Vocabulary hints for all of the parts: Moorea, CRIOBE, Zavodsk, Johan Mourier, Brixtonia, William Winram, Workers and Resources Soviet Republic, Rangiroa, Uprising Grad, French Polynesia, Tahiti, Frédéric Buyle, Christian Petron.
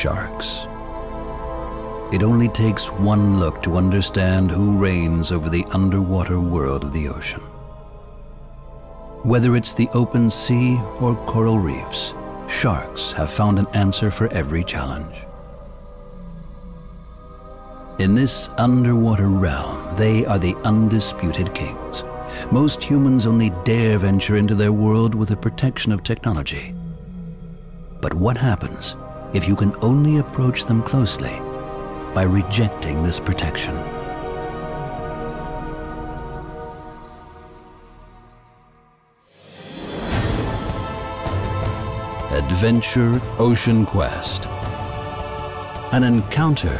sharks. It only takes one look to understand who reigns over the underwater world of the ocean. Whether it's the open sea or coral reefs, sharks have found an answer for every challenge. In this underwater realm, they are the undisputed kings. Most humans only dare venture into their world with the protection of technology. But what happens if you can only approach them closely by rejecting this protection? Adventure Ocean Quest. An encounter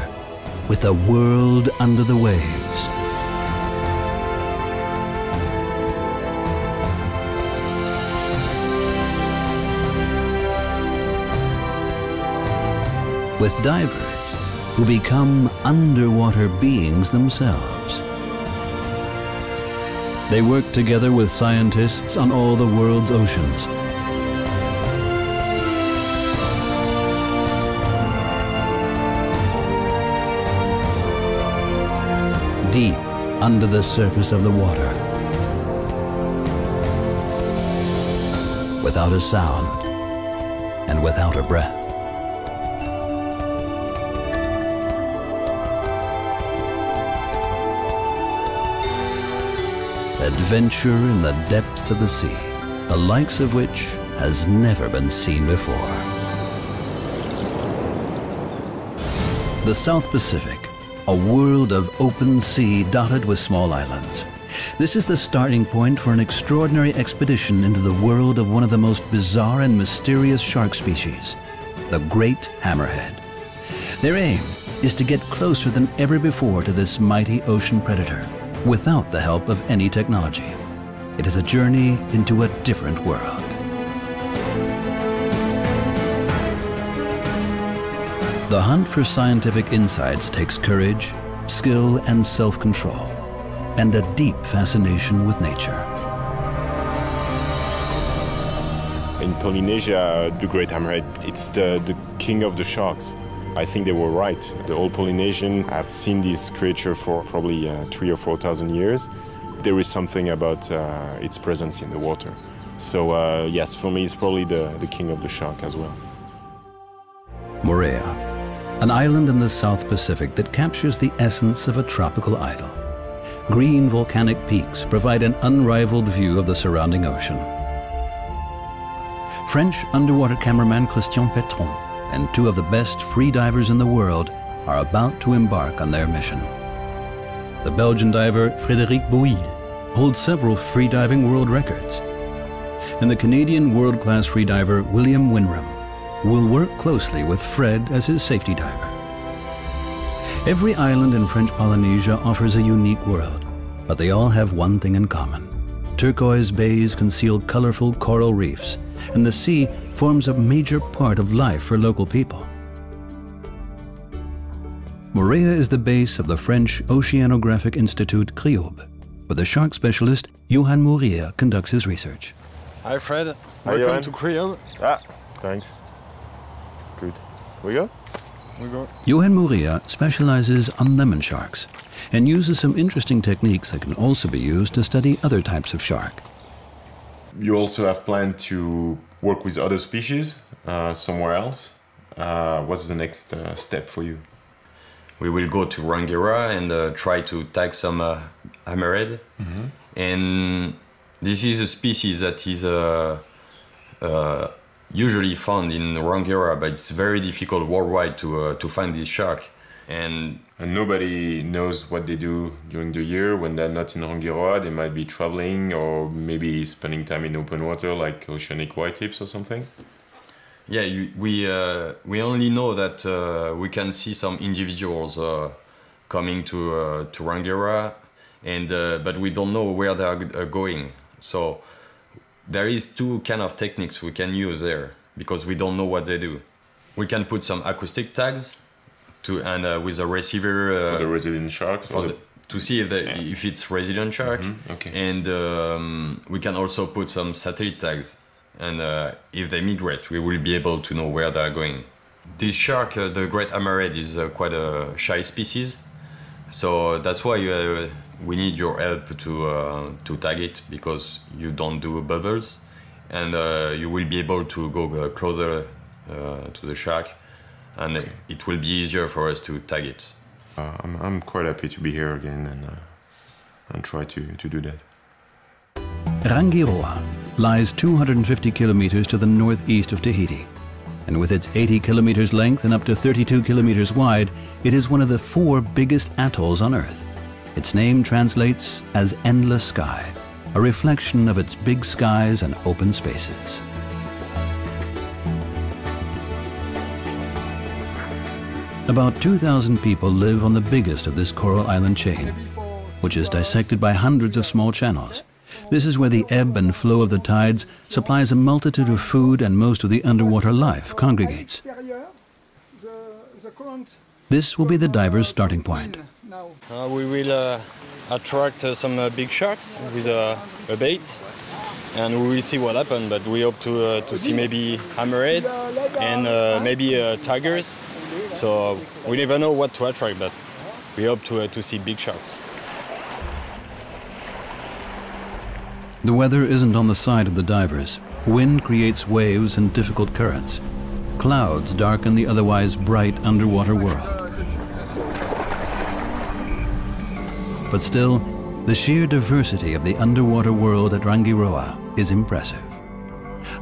with a world under the waves. With divers who become underwater beings themselves. They work together with scientists on all the world's oceans. Deep under the surface of the water. Without a sound and without a breath. Adventure in the depths of the sea, the likes of which has never been seen before. The South Pacific. A world of open sea dotted with small islands. This is the starting point for an extraordinary expedition into the world of one of the most bizarre and mysterious shark species, the great hammerhead. Their aim is to get closer than ever before to this mighty ocean predator, without the help of any technology. It is a journey into a different world. The hunt for scientific insights takes courage, skill, and self-control, and a deep fascination with nature. In Polynesia, the great hammerhead, it's the king of the sharks. I think they were right. The old Polynesians have seen this creature for probably 3,000 or 4,000 years. There is something about its presence in the water. So yes, for me, it's probably the king of the shark as well. Moorea. An island in the South Pacific that captures the essence of a tropical idyll. Green volcanic peaks provide an unrivaled view of the surrounding ocean. French underwater cameraman Christian Petron and two of the best free divers in the world are about to embark on their mission. The Belgian diver Frédéric Buyle holds several free diving world records. And the Canadian world-class free diver William Winram will work closely with Fred as his safety diver. Every island in French Polynesia offers a unique world, but they all have one thing in common. Turquoise bays conceal colorful coral reefs, and the sea forms a major part of life for local people. Moorea is the base of the French Oceanographic Institute CRIOBE, where the shark specialist Johan Mourier conducts his research. Hi Fred, welcome to CRIOBE. Ah, thanks. Good. We go? We go. Johan Mourier specializes on lemon sharks and uses some interesting techniques that can also be used to study other types of shark. You also have planned to work with other species somewhere else. What's the next step for you? We will go to Rangiroa and try to tag some hammerhead. Mm-hmm. And this is a species that is usually found in Rangiroa, but it's very difficult worldwide to find this shark. And nobody knows what they do during the year. When they're not in Rangiroa, they might be traveling or maybe spending time in open water, like oceanic whitetips or something. Yeah, we only know that we can see some individuals coming to Rangiroa, and but we don't know where they are going. So. There is two kind of techniques we can use there because we don't know what they do. We can put some acoustic tags with a receiver for the resident sharks to see if it's resident shark. Mm-hmm. Okay. And we can also put some satellite tags, and if they migrate, we will be able to know where they are going. This shark, the great hammerhead, is quite a shy species. So that's why we need your help to tag it, because you don't do bubbles, and you will be able to go closer to the shark, and it will be easier for us to tag it. I'm quite happy to be here again and try to do that. Rangiroa lies 250 kilometers to the northeast of Tahiti, and with its 80 kilometers length and up to 32 kilometers wide, it is one of the 4 biggest atolls on Earth. Its name translates as endless sky, a reflection of its big skies and open spaces. About 2,000 people live on the biggest of this coral island chain, which is dissected by hundreds of small channels. This is where the ebb and flow of the tides supplies a multitude of food, and most of the underwater life congregates. This will be the diver's starting point. We will attract some big sharks with a bait, and we will see what happens, but we hope to see maybe hammerheads and maybe tigers. So we never know what to attract, but we hope to see big sharks. The weather isn't on the side of the divers. Wind creates waves and difficult currents. Clouds darken the otherwise bright underwater world. But still, the sheer diversity of the underwater world at Rangiroa is impressive.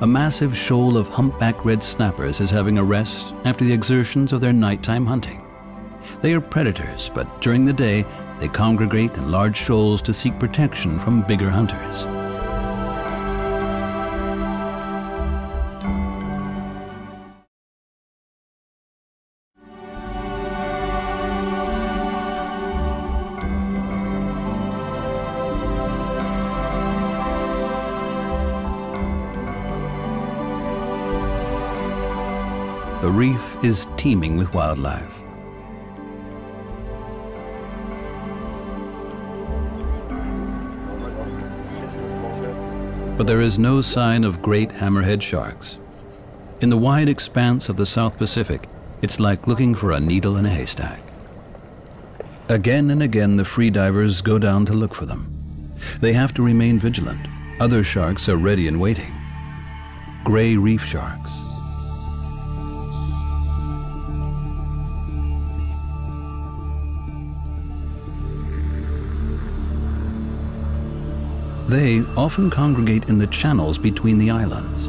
A massive shoal of humpback red snappers is having a rest after the exertions of their nighttime hunting. They are predators, but during the day, they congregate in large shoals to seek protection from bigger hunters. The reef is teeming with wildlife. But there is no sign of great hammerhead sharks. In the wide expanse of the South Pacific, it's like looking for a needle in a haystack. Again and again, the free divers go down to look for them. They have to remain vigilant. Other sharks are ready and waiting. Gray reef sharks. They often congregate in the channels between the islands.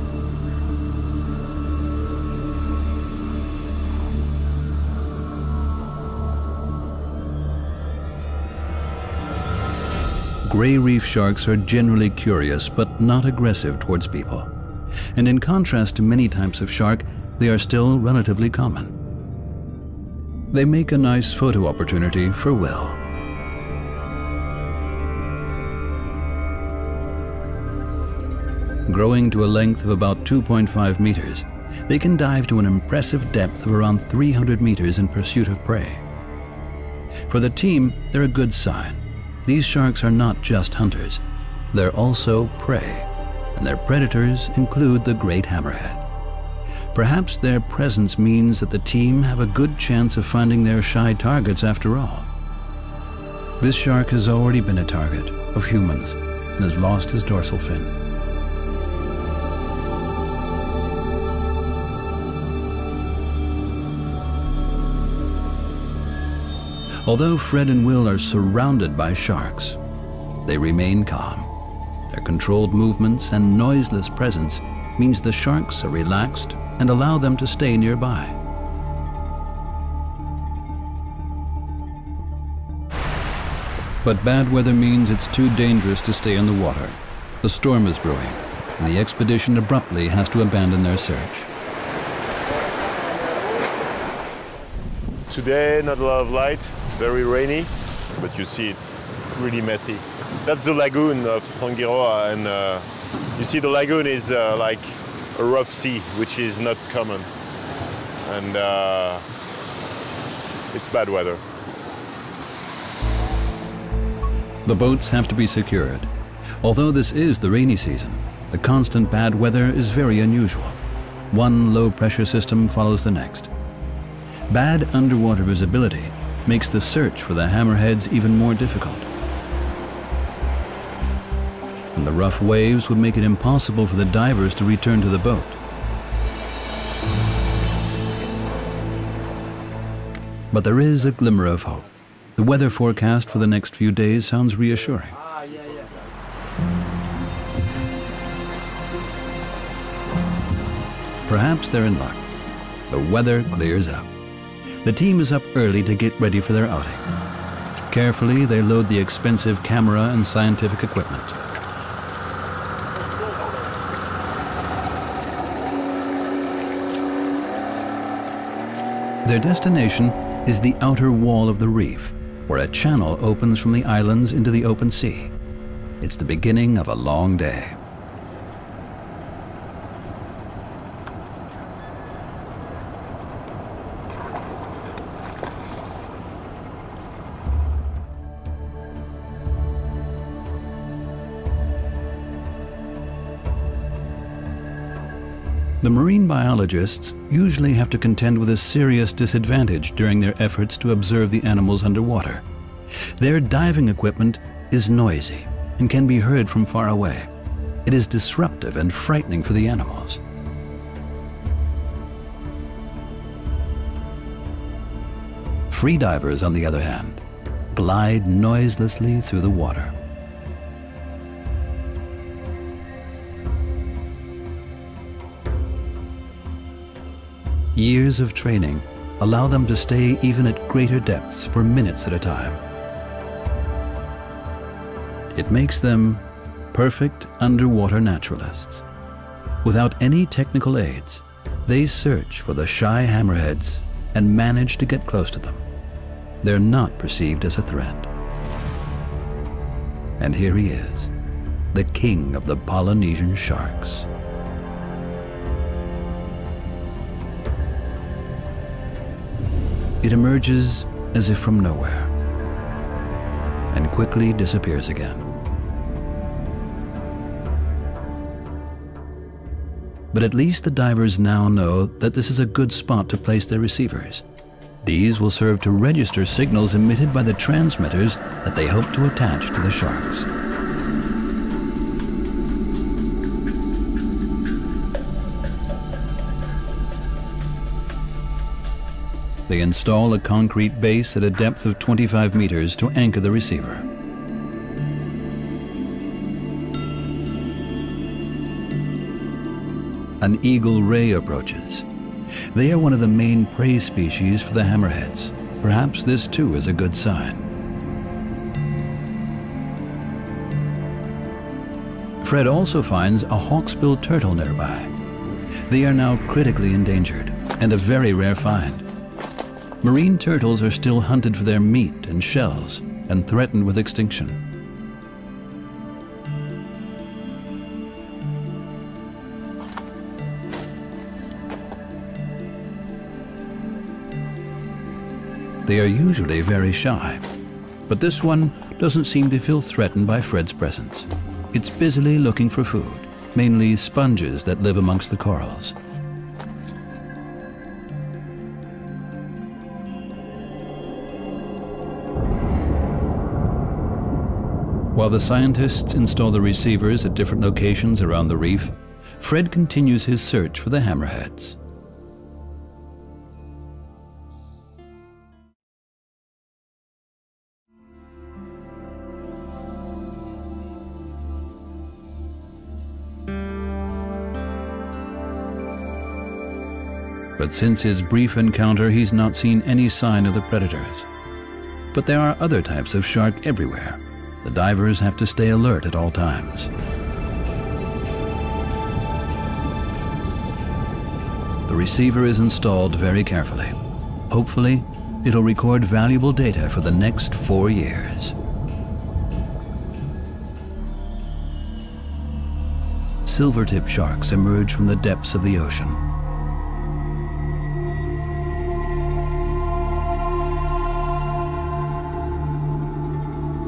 Gray reef sharks are generally curious but not aggressive towards people. And in contrast to many types of shark, they are still relatively common. They make a nice photo opportunity for Will. Growing to a length of about 2.5 meters, they can dive to an impressive depth of around 300 meters in pursuit of prey. For the team, they're a good sign. These sharks are not just hunters, they're also prey, and their predators include the great hammerhead. Perhaps their presence means that the team have a good chance of finding their shy targets after all. This shark has already been a target of humans and has lost his dorsal fin. Although Fred and Will are surrounded by sharks, they remain calm. Their controlled movements and noiseless presence means the sharks are relaxed and allow them to stay nearby. But bad weather means it's too dangerous to stay in the water. The storm is brewing, and the expedition abruptly has to abandon their search. Today, not a lot of light. Very rainy, but you see it's really messy. That's the lagoon of Rangiroa, and you see the lagoon is like a rough sea, which is not common, and it's bad weather. The boats have to be secured. Although this is the rainy season, the constant bad weather is very unusual. One low pressure system follows the next, Bad underwater visibility makes the search for the hammerheads even more difficult. And the rough waves would make it impossible for the divers to return to the boat. But there is a glimmer of hope. The weather forecast for the next few days sounds reassuring. Perhaps they're in luck. The weather clears up. The team is up early to get ready for their outing. Carefully, they load the expensive camera and scientific equipment. Their destination is the outer wall of the reef, where a channel opens from the islands into the open sea. It's the beginning of a long day. The marine biologists usually have to contend with a serious disadvantage during their efforts to observe the animals underwater. Their diving equipment is noisy and can be heard from far away. It is disruptive and frightening for the animals. Free divers, on the other hand, glide noiselessly through the water. Years of training allow them to stay even at greater depths for minutes at a time. It makes them perfect underwater naturalists. Without any technical aids, they search for the shy hammerheads and manage to get close to them. They're not perceived as a threat. And here he is, the king of the Polynesian sharks. It emerges as if from nowhere and quickly disappears again. But at least the divers now know that this is a good spot to place their receivers. These will serve to register signals emitted by the transmitters that they hope to attach to the sharks. They install a concrete base at a depth of 25 meters to anchor the receiver. An eagle ray approaches. They are one of the main prey species for the hammerheads. Perhaps this too is a good sign. Fred also finds a hawksbill turtle nearby. They are now critically endangered and a very rare find. Marine turtles are still hunted for their meat and shells and threatened with extinction. They are usually very shy, but this one doesn't seem to feel threatened by Fred's presence. It's busily looking for food, mainly sponges that live amongst the corals. While the scientists install the receivers at different locations around the reef, Fred continues his search for the hammerheads. But since his brief encounter, he's not seen any sign of the predators. But there are other types of shark everywhere. The divers have to stay alert at all times. The receiver is installed very carefully. Hopefully, it'll record valuable data for the next 4 years. Silvertip sharks emerge from the depths of the ocean.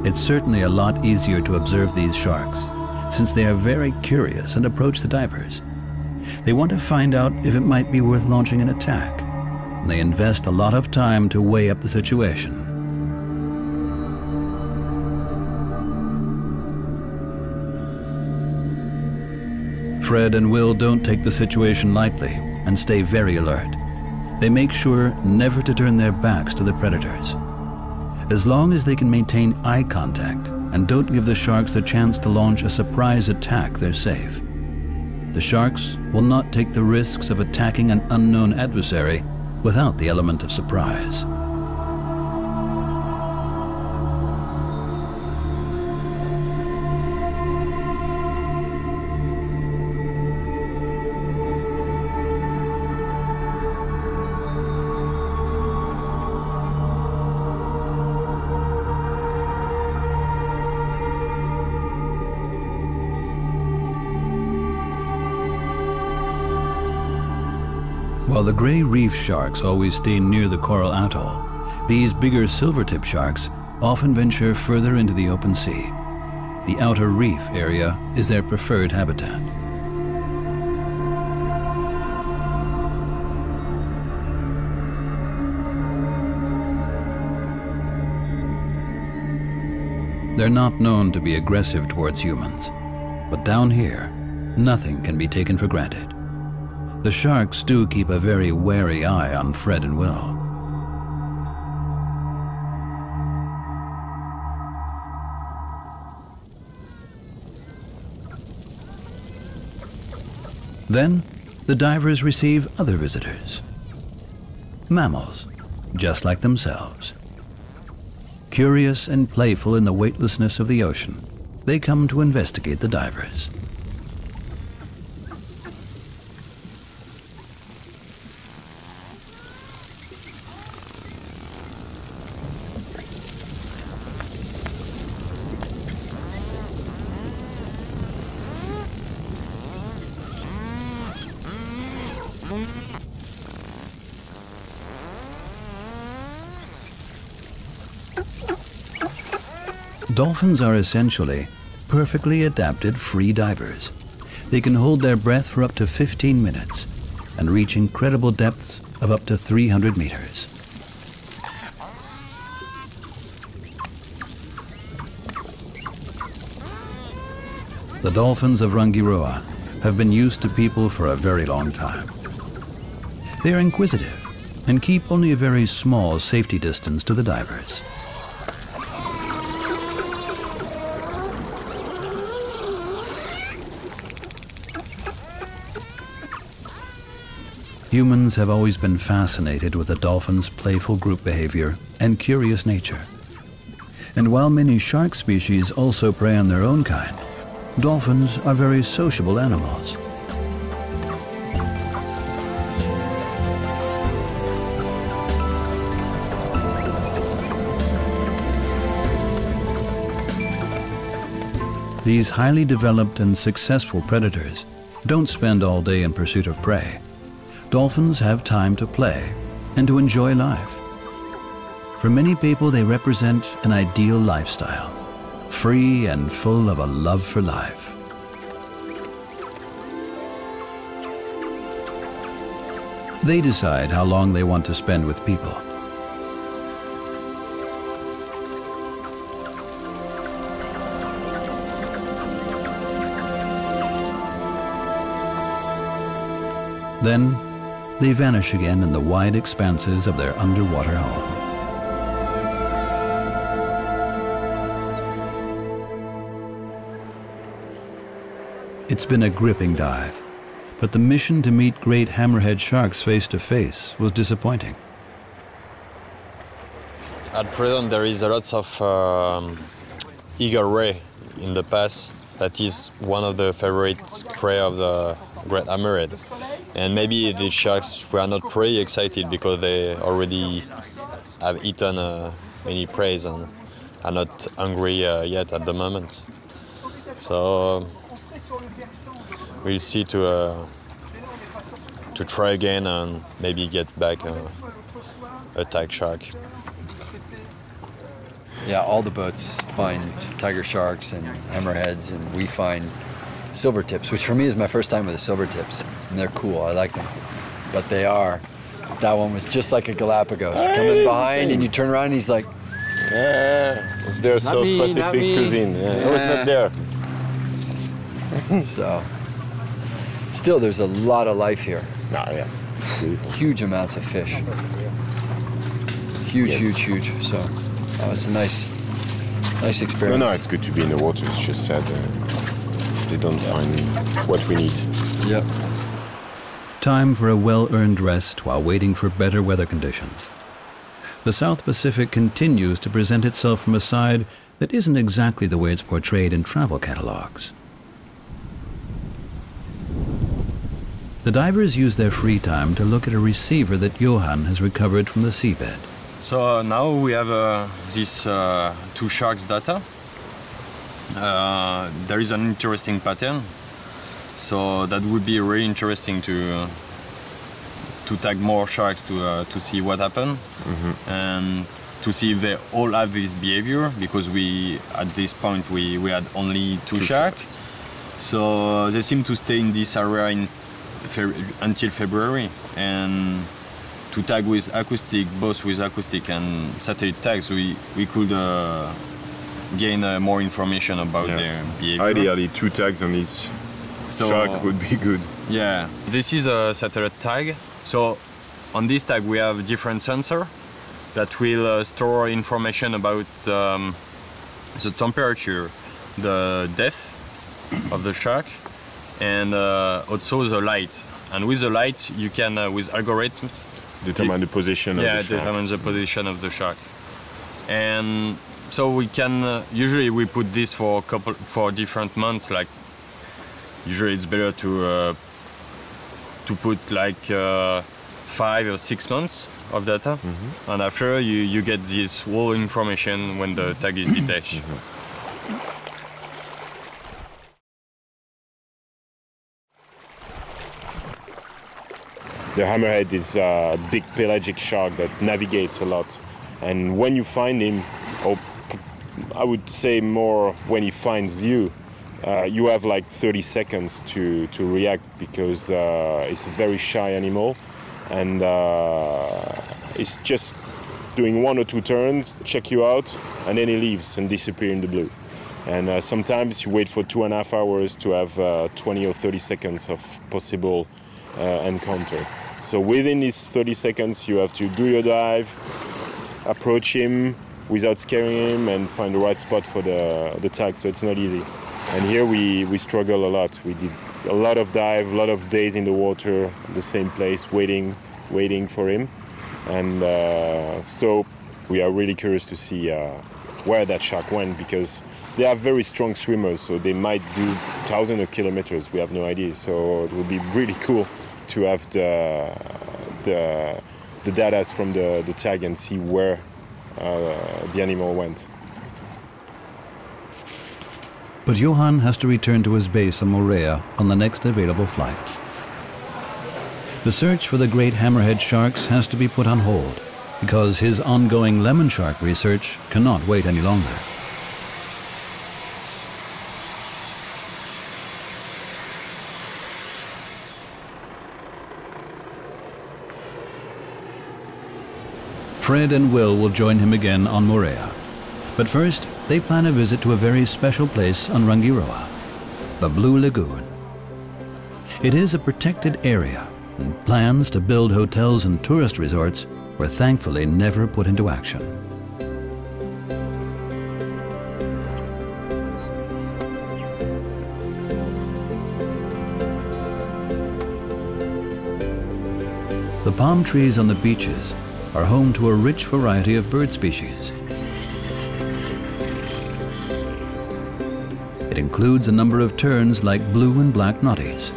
It's certainly a lot easier to observe these sharks, since they are very curious and approach the divers. They want to find out if it might be worth launching an attack. and they invest a lot of time to weigh up the situation. Fred and Will don't take the situation lightly and stay very alert. They make sure never to turn their backs to the predators. As long as they can maintain eye contact and don't give the sharks the chance to launch a surprise attack, they're safe. The sharks will not take the risks of attacking an unknown adversary without the element of surprise. While the gray reef sharks always stay near the coral atoll, these bigger silvertip sharks often venture further into the open sea. The outer reef area is their preferred habitat. They're not known to be aggressive towards humans, but down here, nothing can be taken for granted. The sharks do keep a very wary eye on Fred and Will. Then, the divers receive other visitors. Mammals, just like themselves. Curious and playful in the weightlessness of the ocean, they come to investigate the divers. Dolphins are essentially perfectly adapted free divers. They can hold their breath for up to 15 minutes and reach incredible depths of up to 300 meters. The dolphins of Rangiroa have been used to people for a very long time. They are inquisitive and keep only a very small safety distance to the divers. Humans have always been fascinated with the dolphin's playful group behavior and curious nature. And while many shark species also prey on their own kind, dolphins are very sociable animals. These highly developed and successful predators don't spend all day in pursuit of prey. Dolphins have time to play and to enjoy life. For many people, they represent an ideal lifestyle, free and full of a love for life. They decide how long they want to spend with people. Then, they vanish again in the wide expanses of their underwater home. It's been a gripping dive, but the mission to meet great hammerhead sharks face to face was disappointing. At present, there is a lot of eagle ray in the past. That is one of the favorite prey of the great hammerhead. And maybe the sharks were not pretty excited because they already have eaten many preys and are not hungry yet at the moment. So we'll see to try again and maybe get back a tiger shark. Yeah, all the boats find tiger sharks and hammerheads, and we find silvertips, which for me is my first time with the silvertips, and they're cool, I like them. But they are That one was just like a Galapagos. Amazing. Coming behind and you turn around and he's like... Yeah, it's their South Pacific cuisine. Yeah. Yeah. I was not there. So, still there's a lot of life here. No, yeah. It's beautiful. Huge amounts of fish. Huge, huge. So, it's a nice experience. No, no, it's good to be in the water. It's just sad they don't find what we need. Yep. Time for a well-earned rest while waiting for better weather conditions. The South Pacific continues to present itself from a side that isn't exactly the way it's portrayed in travel catalogs. The divers use their free time to look at a receiver that Johan has recovered from the seabed. So now we have this two sharks data. There is an interesting pattern. So that would be really interesting to tag more sharks to see what happened and to see if they all have this behavior, because we at this point we had only two sharks. So they seem to stay in this area until February, and to tag with acoustic, both with acoustic and satellite tags, we could gain more information about their behavior. Ideally, two tags on each. So, shark would be good. Yeah, this is a satellite tag. So on this tag we have different sensors that will store information about the temperature, the depth of the shark, and also the light. And with the light you can, with algorithms, determine the position of the shark. Yeah, determine the position of the shark. And so we can, usually we put this for different months, like usually it's better to put like 5 or 6 months of data, and after you get this whole information when the tag is detached. The hammerhead is a big pelagic shark that navigates a lot, and when you find him, or I would say more when he finds you, you have like 30 seconds to react, because it's a very shy animal, and it's just doing 1 or 2 turns, check you out, and then he leaves and disappears in the blue. And sometimes you wait for 2.5 hours to have 20 or 30 seconds of possible encounter. So within these 30 seconds you have to do your dive, approach him without scaring him, and find the right spot for the tag, so it's not easy. And here we struggle a lot. We did a lot of dive, a lot of days in the water, the same place, waiting for him. And so we are really curious to see where that shark went, because they are very strong swimmers, so they might do thousands of kilometers. We have no idea. So it would be really cool to have the data from the tag and see where the animal went. But Johan has to return to his base on Moorea on the next available flight. The search for the great hammerhead sharks has to be put on hold because his ongoing lemon shark research cannot wait any longer. Fred and Will join him again on Moorea. But first, they plan a visit to a very special place on Rangiroa, the Blue Lagoon. It is a protected area, and plans to build hotels and tourist resorts were thankfully never put into action. The palm trees on the beaches are home to a rich variety of bird species. It includes a number of terns like blue and black noddies.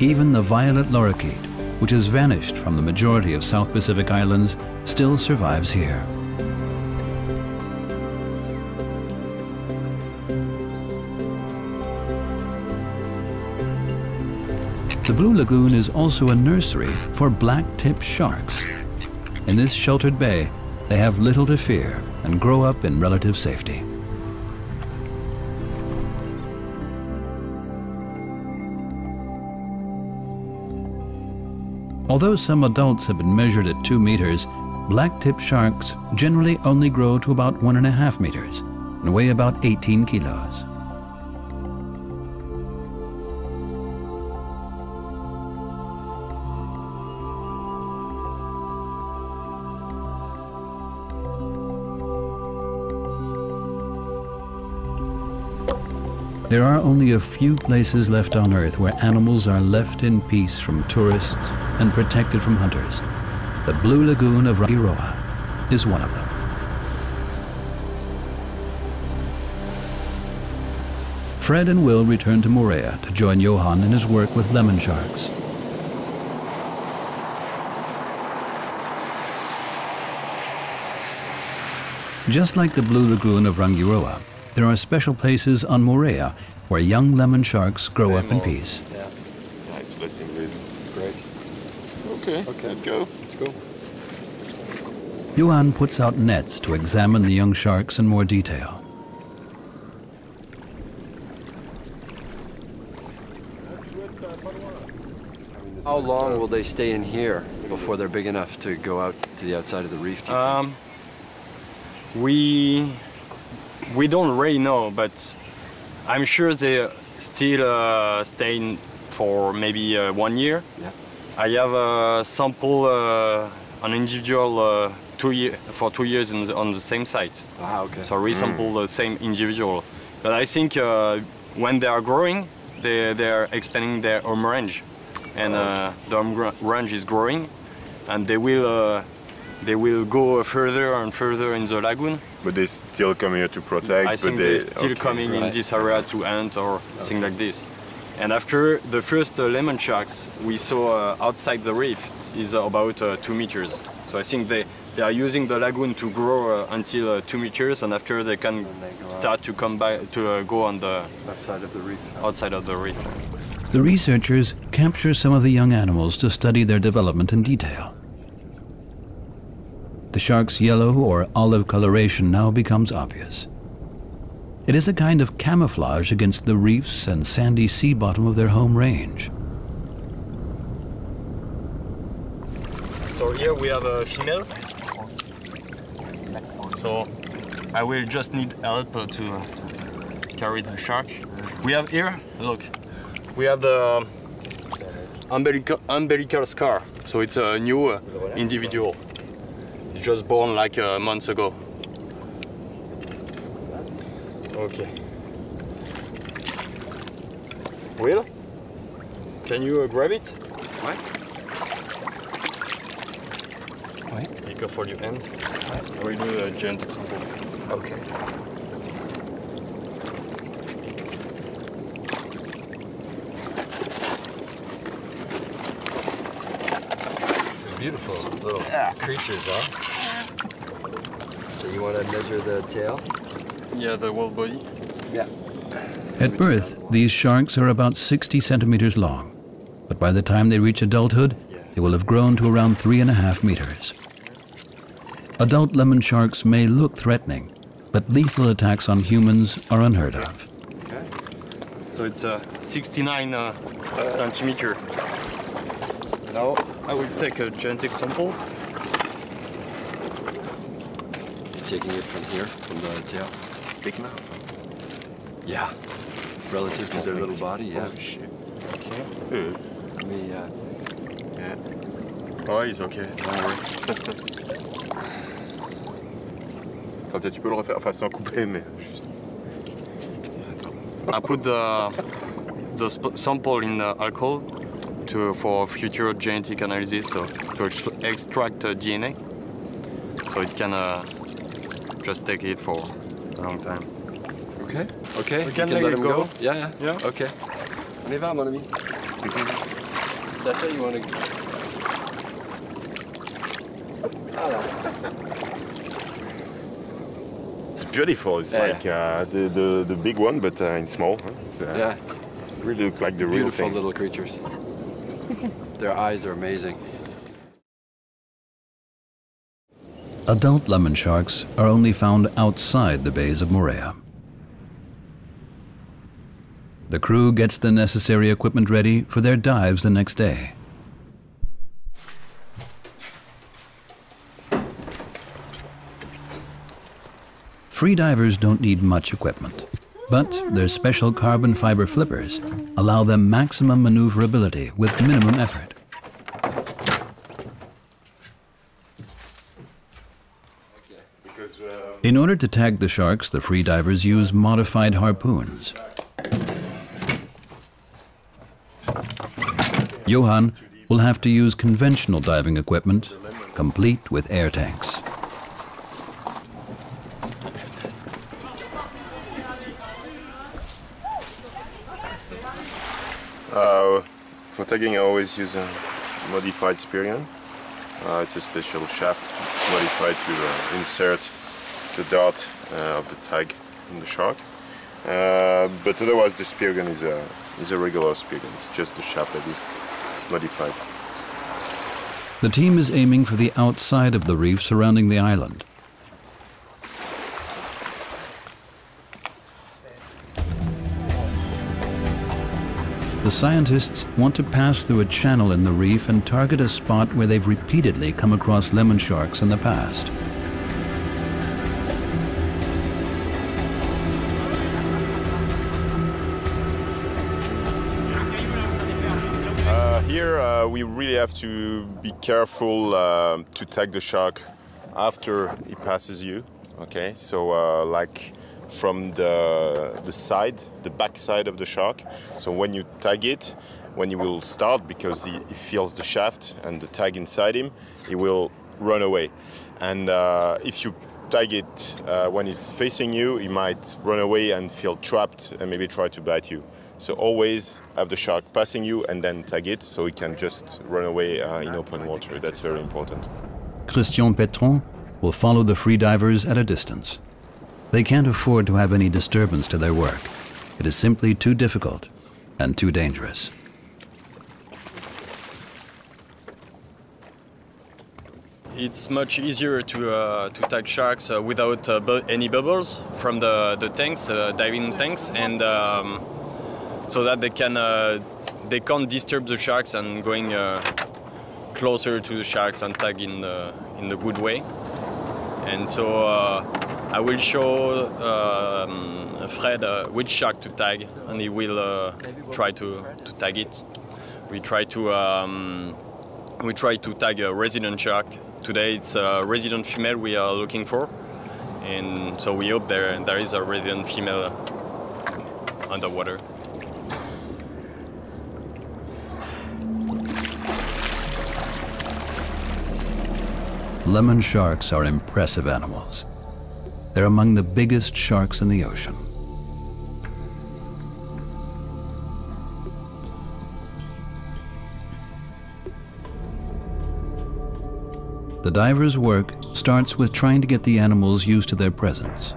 Even the violet lorikeet, which has vanished from the majority of South Pacific islands, still survives here. The Blue Lagoon is also a nursery for black-tipped sharks. In this sheltered bay, they have little to fear and grow up in relative safety. Although some adults have been measured at 2 meters, black-tip sharks generally only grow to about 1.5 meters and weigh about 18 kilos. There are only a few places left on Earth where animals are left in peace from tourists and protected from hunters. The Blue Lagoon of Rangiroa is one of them. Fred and Will returned to Moorea to join Johan in his work with lemon sharks. Just like the Blue Lagoon of Rangiroa, there are special places on Moorea where young lemon sharks grow up in peace. Yeah. That's great. Okay, let's go. Johan puts out nets to examine the young sharks in more detail. How long will they stay in here before they're big enough to go out to the outside of the reef? Do you think? We don't really know, but I'm sure they still stay for maybe 1 year. Yeah. I have a sample, an individual, 2 year, for 2 years on the same site. Ah, okay. So resample the same individual. But I think when they are growing, they are expanding their home range, and the home range is growing, and they will go further and further in the lagoon. But they still come here to protect? I think they're still coming in this area to hunt or things like this. And after the first lemon sharks we saw outside the reef is about 2 meters. So I think they are using the lagoon to grow until 2 meters, and after they can start to come back to go on the outside of the reef. The researchers capture some of the young animals to study their development in detail. The shark's yellow or olive coloration now becomes obvious. It is a kind of camouflage against the reefs and sandy sea bottom of their home range. So here we have a female. So I will just need help to carry the shark. We have here, look, we have the umbilical scar. So it's a new individual. Just born like a month ago. Okay. Will, can you grab it? Ouais. Ouais. Be careful your hand. Ouais. I will do a gentle example. Okay. Beautiful little creatures, huh? So you want to measure the tail? Yeah, the whole body. Yeah. At birth, these sharks are about 60 centimeters long, but by the time they reach adulthood, they will have grown to around 3.5 meters. Adult lemon sharks may look threatening, but lethal attacks on humans are unheard of. Okay. So it's 69 centimeter. Now I will take a gentle sample. Taking it from here, from the tail. Big mouth. Yeah. Relative to their little body, yeah. Oh, shit. Okay. Let me, yeah. Oh, he's okay. Don't worry. Attends, peut-être tu peux le refaire, enfin sans couper, mais juste. I put the sample in alcohol for future genetic analysis, so to extract DNA, so it can. Just take it for a long time. Okay. Okay. We can let it go. Yeah. Okay. On y va, mon ami. That's how you want to go. It's beautiful. It's like the big one, but in small. Huh? It's, really look like the real thing. Beautiful little creatures. Their eyes are amazing. Adult lemon sharks are only found outside the bays of Moorea. The crew gets the necessary equipment ready for their dives the next day. Freedivers don't need much equipment, but their special carbon fiber flippers allow them maximum maneuverability with minimum effort. In order to tag the sharks, the freedivers use modified harpoons. Johan will have to use conventional diving equipment, complete with air tanks. For tagging, I always use a modified Spirion. It's a special shaft modified to insert the dart of the tag in the shark. But otherwise, the spear gun is a regular spear gun. It's just the shaft that is modified. The team is aiming for the outside of the reef surrounding the island. The scientists want to pass through a channel in the reef and target a spot where they've repeatedly come across lemon sharks in the past. We really have to be careful to tag the shark after he passes you. Okay, so like from the side, the back side of the shark. So when you tag it, when you will start, because he feels the shaft and the tag inside him, he will run away. And if you tag it when he's facing you, he might run away and feel trapped and maybe try to bite you. So always have the shark passing you and then tag it so it can just run away in open water. That's very important. Christian Petron will follow the freedivers at a distance. They can't afford to have any disturbance to their work. It is simply too difficult and too dangerous. It's much easier to tag sharks without any bubbles from the tanks, diving tanks, and so that they can't disturb the sharks and going closer to the sharks and tag in the good way. And so I will show Fred which shark to tag, and he will try to tag it. We try to tag a resident shark. Today it's a resident female we are looking for, and so we hope there is a resident female underwater. Lemon sharks are impressive animals. They're among the biggest sharks in the ocean. The divers' work starts with trying to get the animals used to their presence.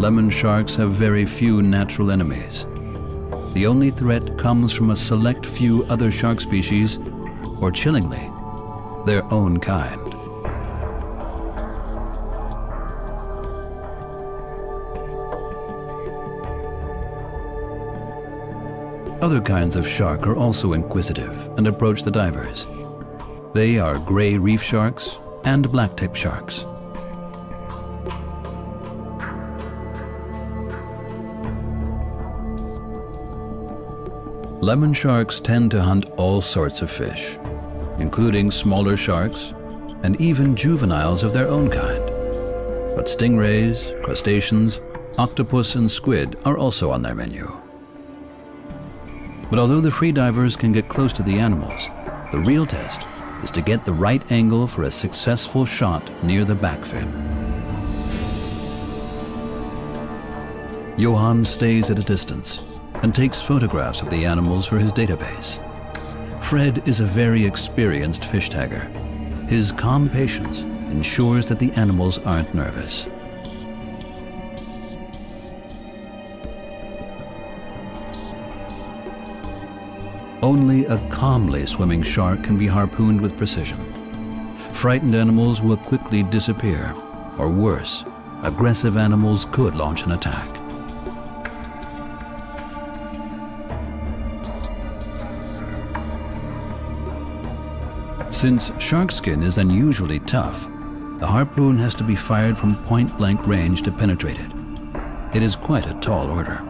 Lemon sharks have very few natural enemies. The only threat comes from a select few other shark species, or chillingly, their own kind. Other kinds of shark are also inquisitive and approach the divers. They are gray reef sharks and blacktip sharks. Lemon sharks tend to hunt all sorts of fish, including smaller sharks and even juveniles of their own kind. But stingrays, crustaceans, octopus and squid are also on their menu. But although the freedivers can get close to the animals, the real test is to get the right angle for a successful shot near the back fin. Johan stays at a distance and takes photographs of the animals for his database. Fred is a very experienced fish tagger. His calm patience ensures that the animals aren't nervous. Only a calmly swimming shark can be harpooned with precision. Frightened animals will quickly disappear, or worse, aggressive animals could launch an attack. Since shark skin is unusually tough, the harpoon has to be fired from point-blank range to penetrate it. It is quite a tall order.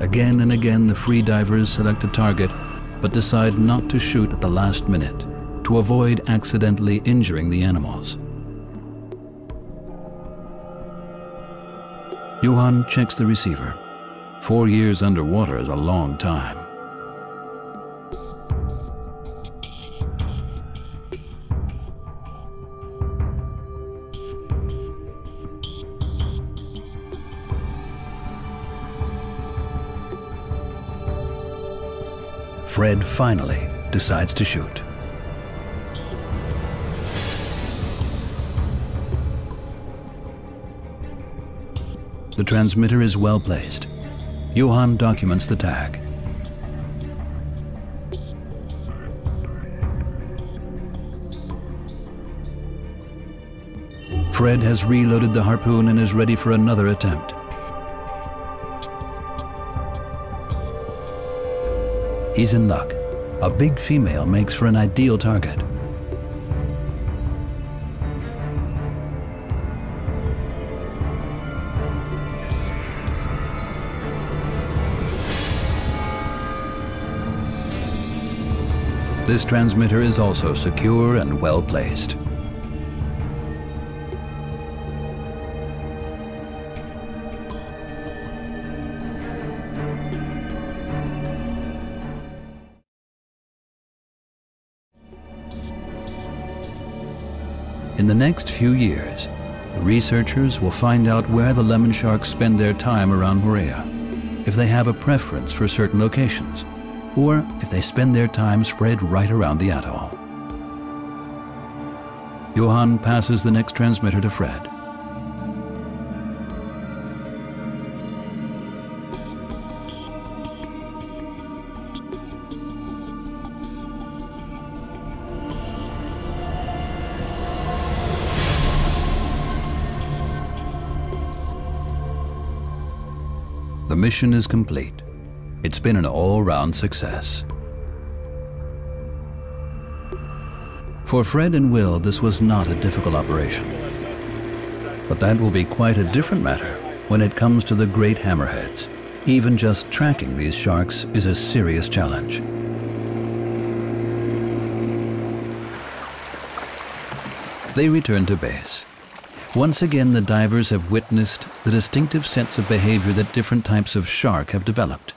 Again and again, the free divers select a target, but decide not to shoot at the last minute to avoid accidentally injuring the animals. Johan checks the receiver. 4 years underwater is a long time. Fred finally decides to shoot. The transmitter is well placed. Johan documents the tag. Fred has reloaded the harpoon and is ready for another attempt. He's in luck. A big female makes for an ideal target. This transmitter is also secure and well placed. In the next few years, the researchers will find out where the lemon sharks spend their time around Moorea, if they have a preference for certain locations, or if they spend their time spread right around the atoll. Johan passes the next transmitter to Fred. The mission is complete. It's been an all-round success. For Fred and Will, this was not a difficult operation. But that will be quite a different matter when it comes to the great hammerheads. Even just tracking these sharks is a serious challenge. They return to base. Once again, the divers have witnessed the distinctive sets of behavior that different types of shark have developed.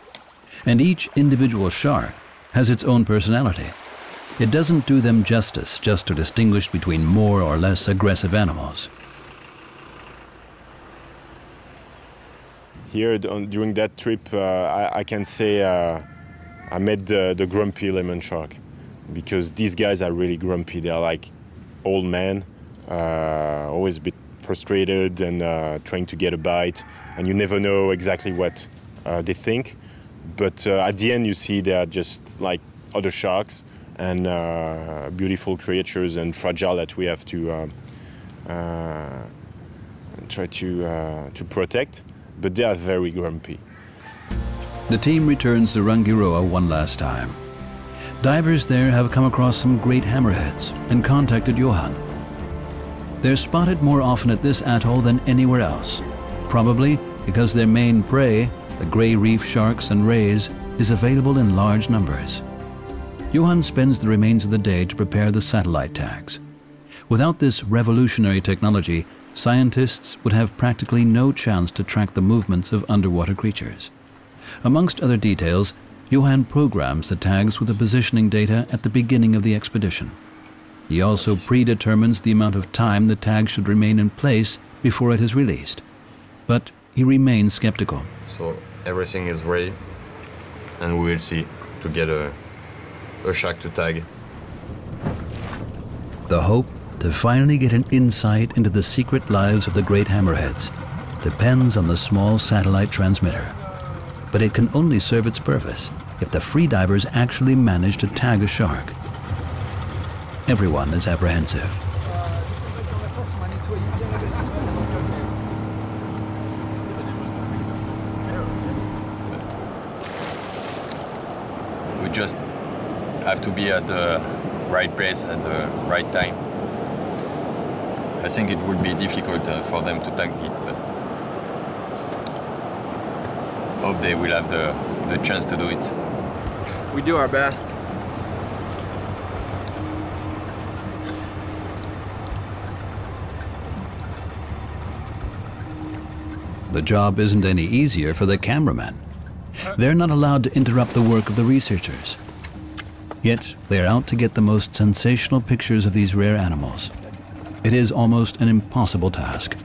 And each individual shark has its own personality. It doesn't do them justice just to distinguish between more or less aggressive animals. Here, during that trip, I can say I met the grumpy lemon shark, because these guys are really grumpy. They're like old men, always a bit frustrated and trying to get a bite, and you never know exactly what they think. But at the end, you see they are just like other sharks and beautiful creatures and fragile that we have to try to protect. But they are very grumpy. The team returns to Rangiroa one last time. Divers there have come across some great hammerheads and contacted Johan. They're spotted more often at this atoll than anywhere else, probably because their main prey, the gray reef sharks and rays, is available in large numbers. Johan spends the remains of the day to prepare the satellite tags. Without this revolutionary technology, scientists would have practically no chance to track the movements of underwater creatures. Amongst other details, Johan programs the tags with the positioning data at the beginning of the expedition. He also predetermines the amount of time the tag should remain in place before it is released. But he remains skeptical. So everything is ready, and we will see to get a shark to tag. The hope to finally get an insight into the secret lives of the great hammerheads depends on the small satellite transmitter. But it can only serve its purpose if the free divers actually manage to tag a shark. Everyone is apprehensive. You just have to be at the right place at the right time. I think it would be difficult for them to tag it, but hope they will have the chance to do it. We do our best. The job isn't any easier for the cameramen. They're not allowed to interrupt the work of the researchers. Yet, they're out to get the most sensational pictures of these rare animals. It is almost an impossible task.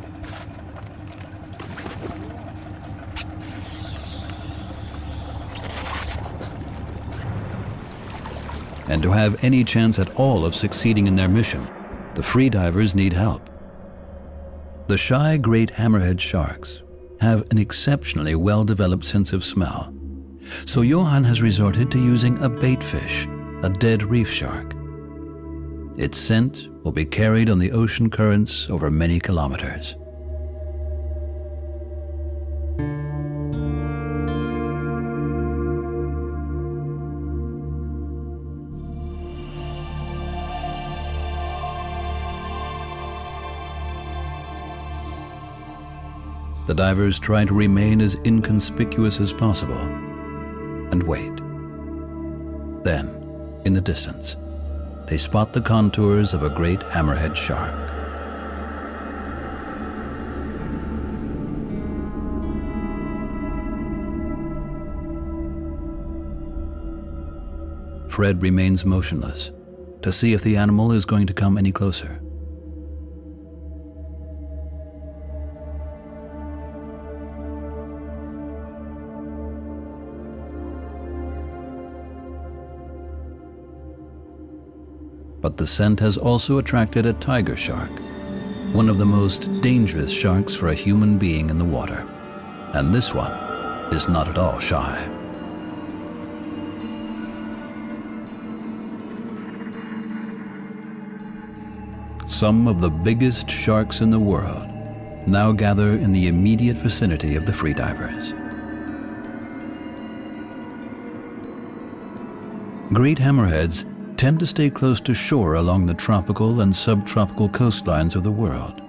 And to have any chance at all of succeeding in their mission, the freedivers need help. The shy great hammerhead sharks have an exceptionally well-developed sense of smell, so Johan has resorted to using a bait fish, a dead reef shark. Its scent will be carried on the ocean currents over many kilometers. The divers try to remain as inconspicuous as possible and wait. Then, in the distance, they spot the contours of a great hammerhead shark. Fred remains motionless to see if the animal is going to come any closer. But the scent has also attracted a tiger shark, one of the most dangerous sharks for a human being in the water. And this one is not at all shy. Some of the biggest sharks in the world now gather in the immediate vicinity of the freedivers. Great hammerheads tend to stay close to shore along the tropical and subtropical coastlines of the world.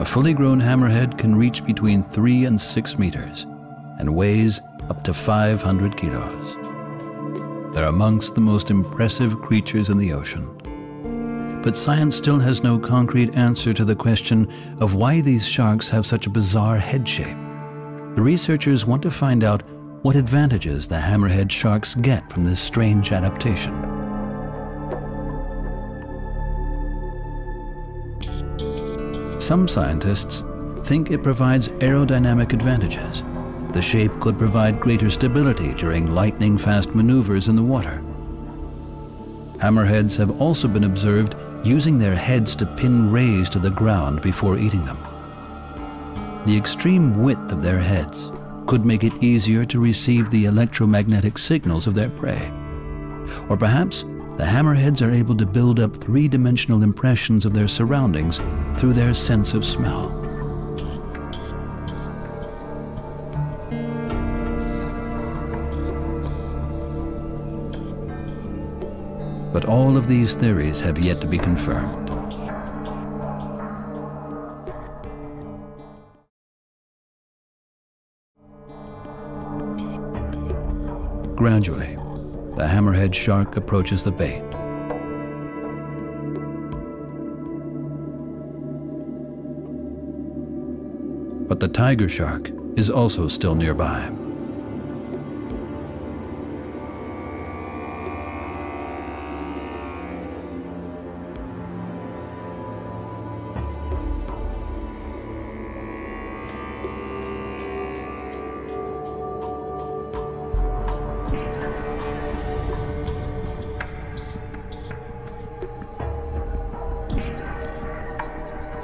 A fully grown hammerhead can reach between 3 and 6 meters and weighs up to 500 kilos. They're amongst the most impressive creatures in the ocean. But science still has no concrete answer to the question of why these sharks have such a bizarre head shape. The researchers want to find out what advantages the hammerhead sharks get from this strange adaptation. Some scientists think it provides aerodynamic advantages. The shape could provide greater stability during lightning-fast maneuvers in the water. Hammerheads have also been observed using their heads to pin rays to the ground before eating them. The extreme width of their heads could make it easier to receive the electromagnetic signals of their prey. Or perhaps the hammerheads are able to build up three-dimensional impressions of their surroundings through their sense of smell. But all of these theories have yet to be confirmed. Gradually, the hammerhead shark approaches the bait. But the tiger shark is also still nearby.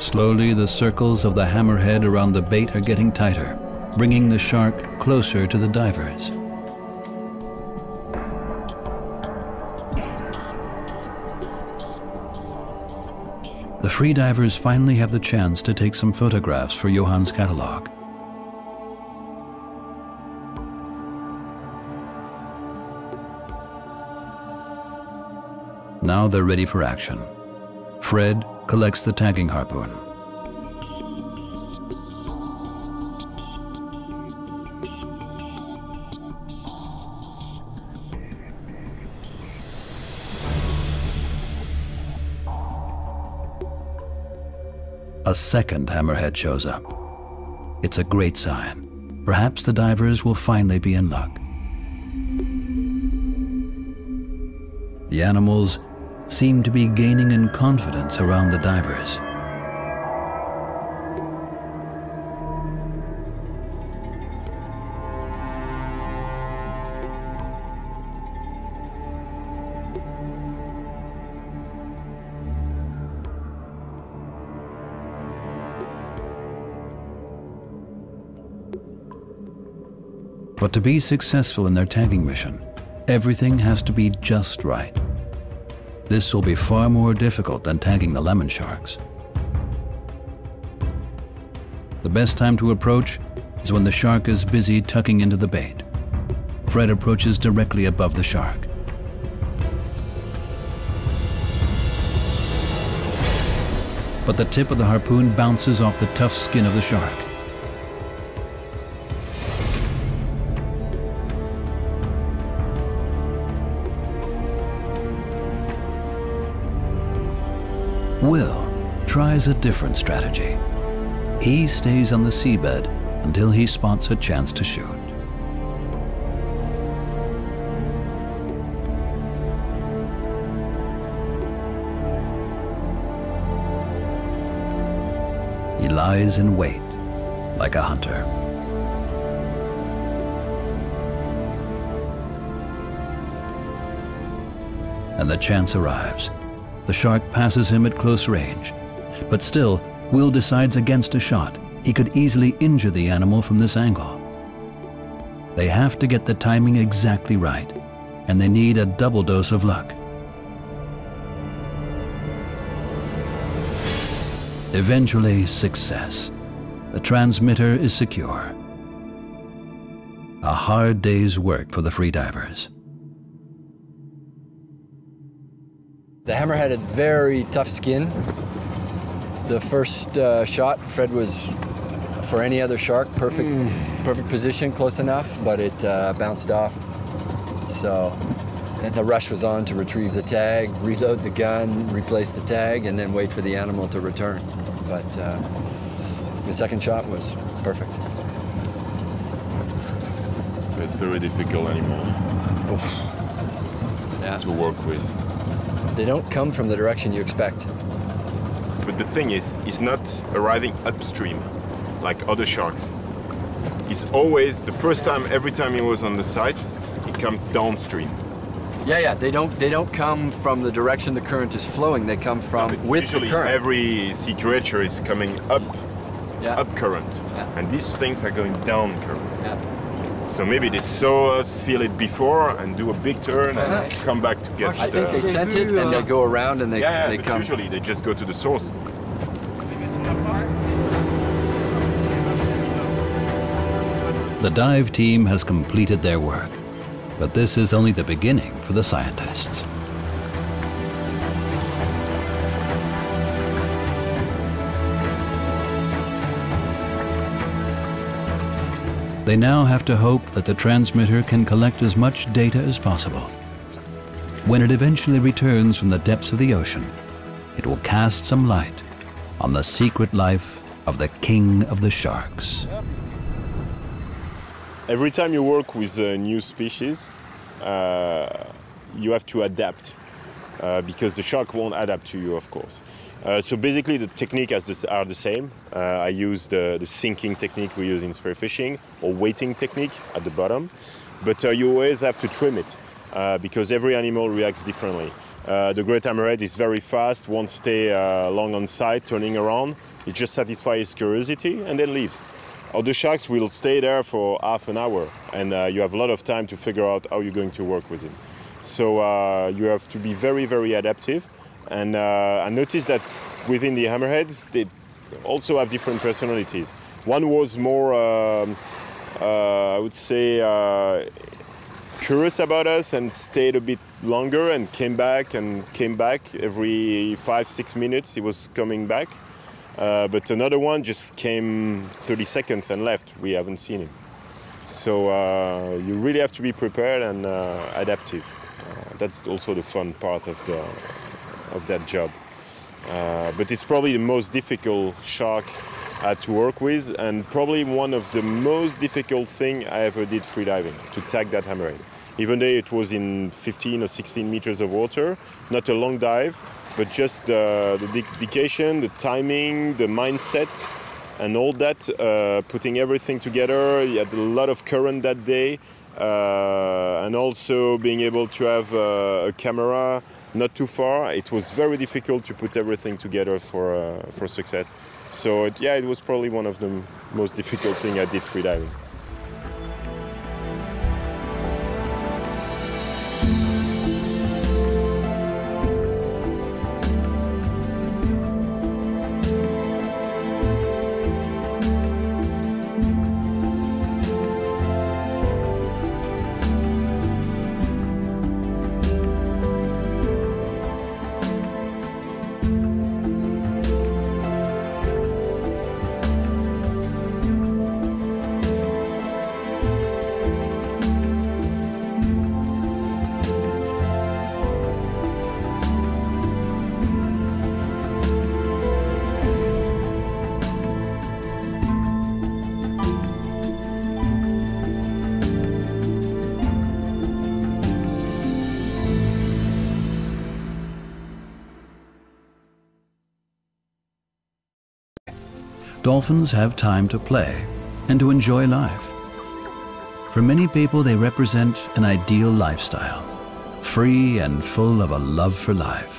Slowly, the circles of the hammerhead around the bait are getting tighter, bringing the shark closer to the divers. The freedivers finally have the chance to take some photographs for Johan's catalog. Now they're ready for action. Fred collects the tagging harpoon. A second hammerhead shows up. It's a great sign. Perhaps the divers will finally be in luck. The animals seem to be gaining in confidence around the divers. But to be successful in their tagging mission, everything has to be just right. This will be far more difficult than tagging the lemon sharks. The best time to approach is when the shark is busy tucking into the bait. Fred approaches directly above the shark. But the tip of the harpoon bounces off the tough skin of the shark. Will tries a different strategy. He stays on the seabed until he spots a chance to shoot. He lies in wait like a hunter. And the chance arrives. The shark passes him at close range. But still, Will decides against a shot. He could easily injure the animal from this angle. They have to get the timing exactly right, and they need a double dose of luck. Eventually, success. The transmitter is secure. A hard day's work for the freedivers. The hammerhead has very tough skin. The first shot, Fred was, for any other shark, perfect position, close enough, but it bounced off. So, and the rush was on to retrieve the tag, reload the gun, replace the tag, and then wait for the animal to return. But the second shot was perfect. It's very difficult animal to work with. They don't come from the direction you expect. But the thing is, it's not arriving upstream like other sharks. It's always, the first time, every time he was on the site, it comes downstream. Yeah, they don't come from the direction the current is flowing. They come from with the current. Usually every sea creature is coming up current. Yeah. And these things are going down current. Yeah. So maybe they saw us, feel it before, and do a big turn and come back to get. I think they sent it and they go around and they come. Usually they just go to the source. The dive team has completed their work, but this is only the beginning for the scientists. They now have to hope that the transmitter can collect as much data as possible. When it eventually returns from the depths of the ocean, it will cast some light on the secret life of the king of the sharks. Every time you work with a new species, you have to adapt because the shark won't adapt to you, of course. So basically the techniques are the same. I use the sinking technique we use in spearfishing or weighting technique at the bottom. But you always have to trim it because every animal reacts differently. The great hammerhead is very fast, won't stay long on site, turning around. It just satisfies curiosity and then leaves. Other sharks will stay there for half an hour and you have a lot of time to figure out how you're going to work with him. So you have to be very, very adaptive. And I noticed that within the hammerheads, they also have different personalities. One was more, I would say, curious about us and stayed a bit longer and came back. Every 5-6 minutes he was coming back. But another one just came 30 seconds and left. We haven't seen him. So you really have to be prepared and adaptive. That's also the fun part of that job. But it's probably the most difficult shark I had to work with, and probably one of the most difficult thing I ever did freediving, to tag that hammerhead. Even though it was in 15 or 16 meters of water, not a long dive, but just the dedication, the timing, the mindset, and all that, putting everything together. You had a lot of current that day, and also being able to have a camera not too far. It was very difficult to put everything together for success. So yeah, it was probably one of the most difficult things I did freediving. Dolphins have time to play and to enjoy life. For many people, they represent an ideal lifestyle, free and full of a love for life.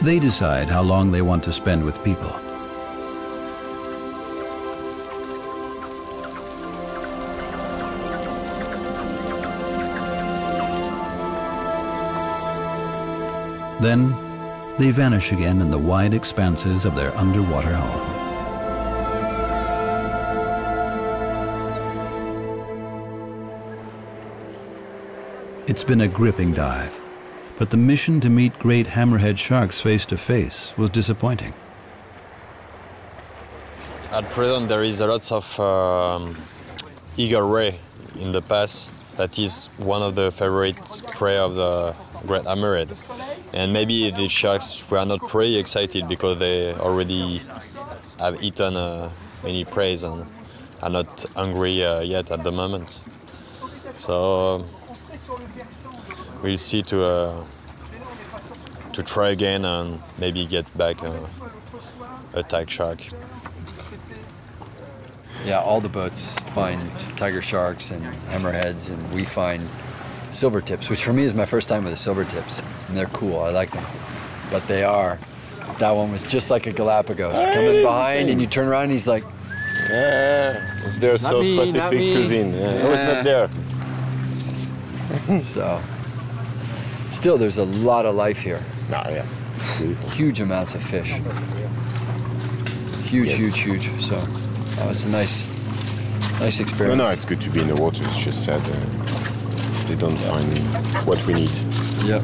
They decide how long they want to spend with people. Then, they vanish again in the wide expanses of their underwater home. It's been a gripping dive, but the mission to meet great hammerhead sharks face-to-face was disappointing. At present, there is a lot of eagle ray in the past. That is one of the favorite prey of the great hammerhead. And maybe the sharks were not pretty excited because they already have eaten many preys and are not hungry yet at the moment. So we'll see to try again and maybe get back a tiger shark. Yeah, all the boats find tiger sharks and hammerheads, and we find silver tips, which for me is my first time with the silver tips, and they're cool. I like them, but they are. That one was just like a Galapagos, coming behind, and you turn around, and he's like, yeah, it's their South Pacific cuisine. Yeah. Yeah. It was not there. So, still, there's a lot of life here. No, yeah, it's beautiful. Huge amounts of fish. Huge, yes. Huge. So, oh, it's a nice experience. No, it's good to be in the water. It's just sad. They don't find what we need. Yep.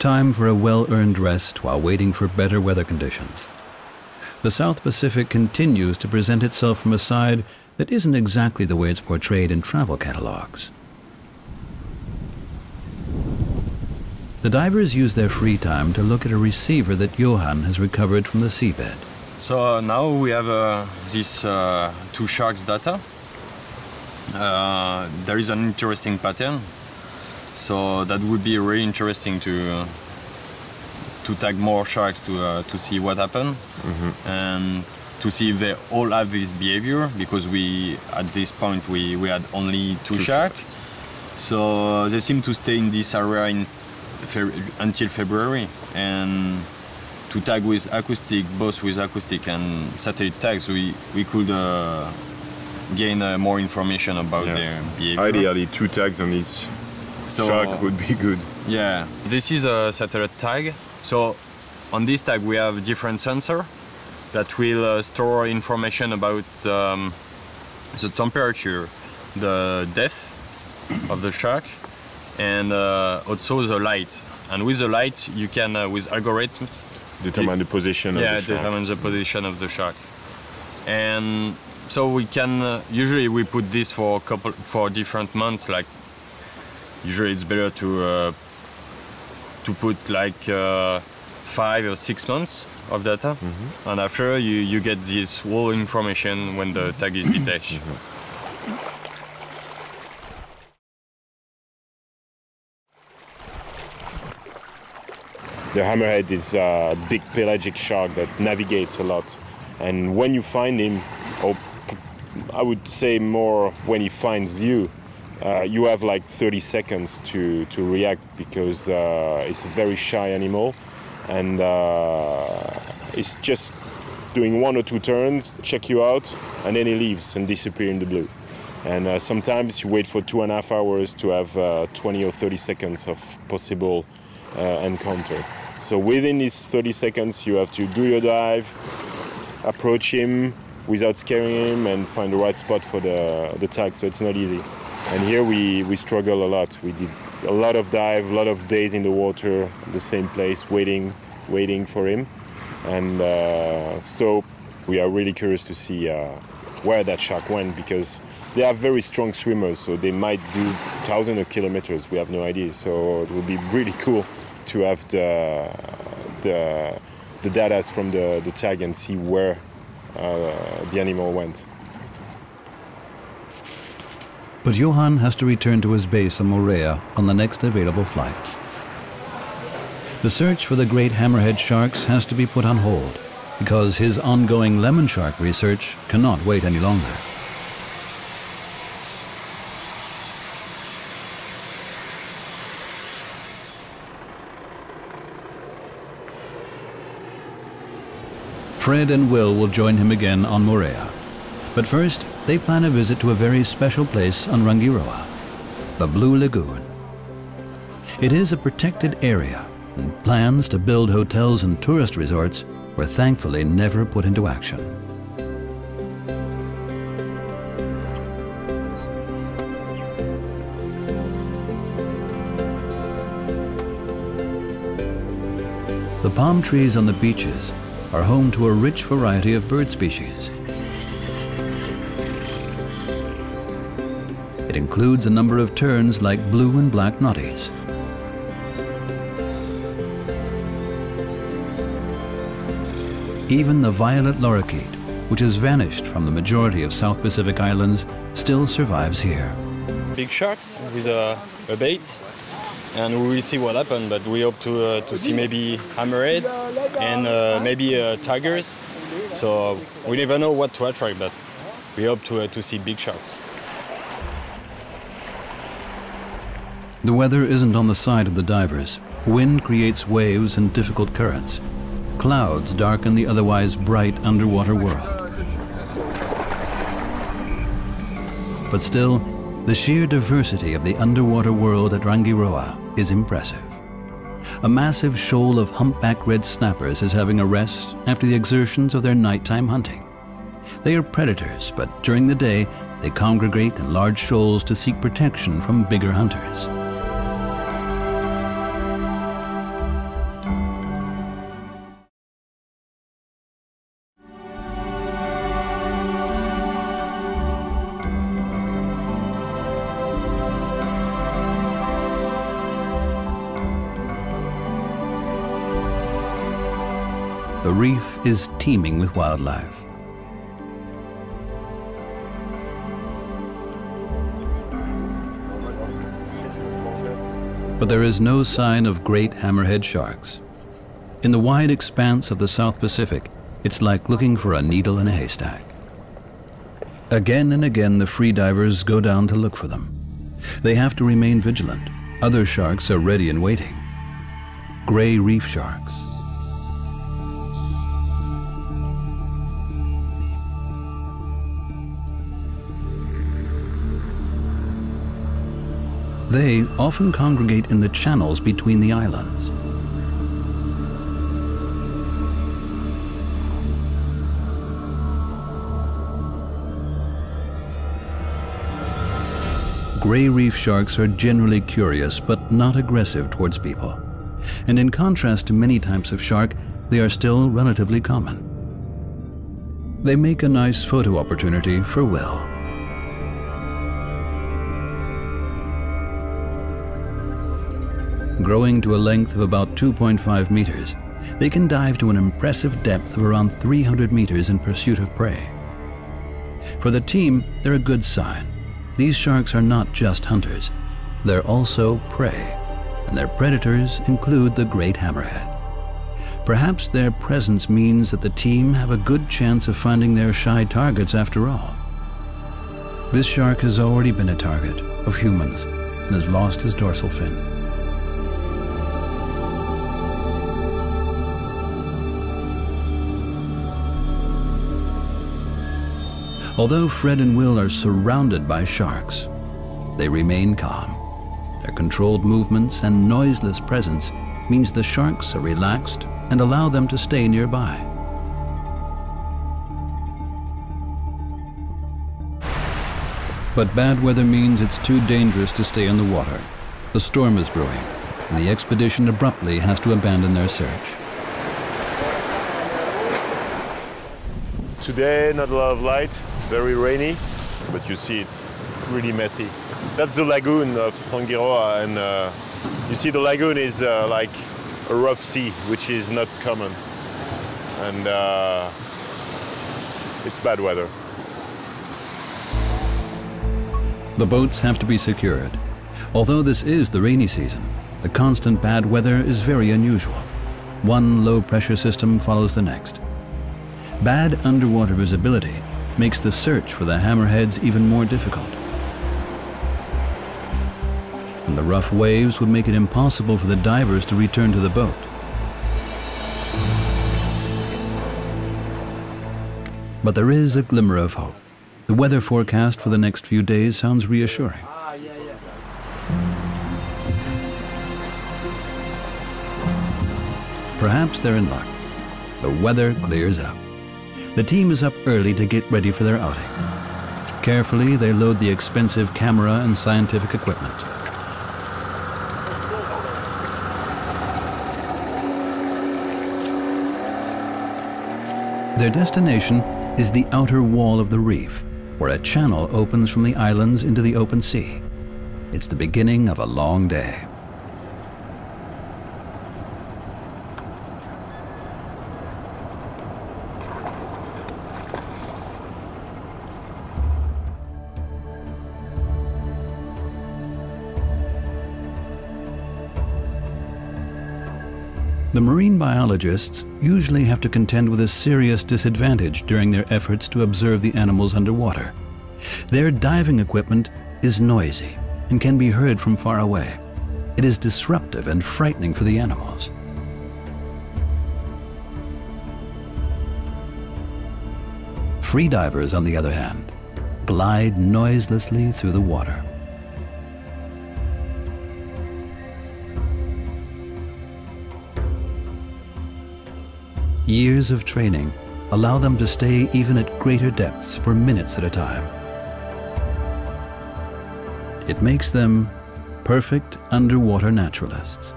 Time for a well-earned rest while waiting for better weather conditions. The South Pacific continues to present itself from a side that isn't exactly the way it's portrayed in travel catalogs. The divers use their free time to look at a receiver that Johan has recovered from the seabed. So now we have these two sharks' data. There is an interesting pattern, so that would be really interesting to tag more sharks to see what happened, and to see if they all have this behavior, because we at this point we had only two sharks. So they seem to stay in this area until February, and to tag with acoustic, both with acoustic and satellite tags, we could gain more information about their behavior. Ideally, two tags on each shark would be good. Yeah, this is a satellite tag. So on this tag we have different sensors. that will store information about the temperature, the depth of the shark, and also the light. And with the light, you can, with algorithms, determine the position of the shark. Yeah, determine the position of the shark. And so we can, usually we put this for a couple, for different months. Like, usually it's better to put like 5 or 6 months of data. Mm-hmm. And after you get this whole information when the tag is detached. Mm-hmm. The hammerhead is a big pelagic shark that navigates a lot, and when you find him, or I would say more when he finds you, you have like 30 seconds to react, because it's a very shy animal, and it's just doing 1 or 2 turns, check you out, and then he leaves and disappears in the blue. And sometimes you wait for 2.5 hours to have 20 or 30 seconds of possible encounter. So within these 30 seconds, you have to do your dive, approach him without scaring him, and find the right spot for the tag. So it's not easy. And here we struggle a lot. We did a lot of dive, a lot of days in the water, the same place, waiting for him. And so we are really curious to see where that shark went, because they are very strong swimmers, so they might do thousands of kilometers. We have no idea. So it would be really cool to have the data from the tag and see where the animal went. But Johan has to return to his base in Moorea on the next available flight. The search for the great hammerhead sharks has to be put on hold, because his ongoing lemon shark research cannot wait any longer. Fred and will join him again on Moorea. But first, they plan a visit to a very special place on Rangiroa, the Blue Lagoon. It is a protected area, and plans to build hotels and tourist resorts were thankfully never put into action. The palm trees on the beaches are home to a rich variety of bird species. It includes a number of terns like blue and black noddies. Even the violet lorikeet, which has vanished from the majority of South Pacific islands, still survives here. Big sharks with a bait. And we will see what happens, but we hope to see maybe hammerheads and maybe tigers. So we never know what to attract, but we hope to see big sharks. The weather isn't on the side of the divers. Wind creates waves and difficult currents. Clouds darken the otherwise bright underwater world. But still, the sheer diversity of the underwater world at Rangiroa is impressive. A massive shoal of humpback red snappers is having a rest after the exertions of their nighttime hunting. They are predators, but during the day, they congregate in large shoals to seek protection from bigger hunters. The reef is teeming with wildlife. But there is no sign of great hammerhead sharks. In the wide expanse of the South Pacific, it's like looking for a needle in a haystack. Again and again, the free divers go down to look for them. They have to remain vigilant. Other sharks are ready and waiting. Gray reef sharks. They often congregate in the channels between the islands. Gray reef sharks are generally curious but not aggressive towards people. And in contrast to many types of shark, they are still relatively common. They make a nice photo opportunity for Will. Growing to a length of about 2.5 meters, they can dive to an impressive depth of around 300 meters in pursuit of prey. For the team, they're a good sign. These sharks are not just hunters, they're also prey, and their predators include the great hammerhead. Perhaps their presence means that the team have a good chance of finding their shy targets after all. This shark has already been a target of humans and has lost his dorsal fin. Although Fred and Will are surrounded by sharks, they remain calm. Their controlled movements and noiseless presence means the sharks are relaxed and allow them to stay nearby. But bad weather means it's too dangerous to stay in the water. The storm is brewing, and the expedition abruptly has to abandon their search. Today, not a lot of light, very rainy, but you see it's really messy. That's the lagoon of Rangiroa, and you see the lagoon is like a rough sea, which is not common, and it's bad weather. The boats have to be secured. Although this is the rainy season, the constant bad weather is very unusual. One low-pressure system follows the next. Bad underwater visibility makes the search for the hammerheads even more difficult. And the rough waves would make it impossible for the divers to return to the boat. But there is a glimmer of hope. The weather forecast for the next few days sounds reassuring. Perhaps they're in luck. The weather clears up. The team is up early to get ready for their outing. Carefully, they load the expensive camera and scientific equipment. Their destination is the outer wall of the reef, where a channel opens from the islands into the open sea. It's the beginning of a long day. The marine biologists usually have to contend with a serious disadvantage during their efforts to observe the animals underwater. Their diving equipment is noisy and can be heard from far away. It is disruptive and frightening for the animals. Free divers, on the other hand, glide noiselessly through the water. Years of training allow them to stay even at greater depths for minutes at a time. It makes them perfect underwater naturalists.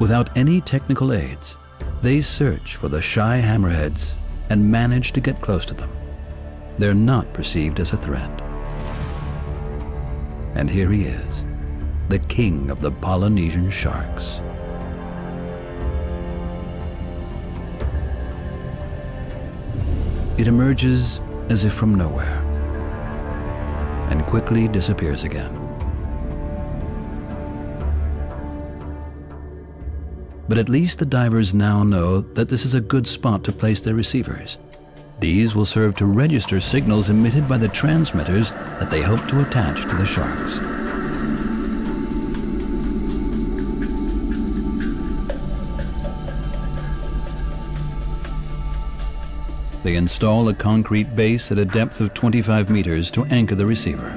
Without any technical aids, they search for the shy hammerheads and manage to get close to them. They're not perceived as a threat. And here he is, the king of the Polynesian sharks. It emerges as if from nowhere and quickly disappears again. But at least the divers now know that this is a good spot to place their receivers. These will serve to register signals emitted by the transmitters that they hope to attach to the sharks. They install a concrete base at a depth of 25 meters to anchor the receiver.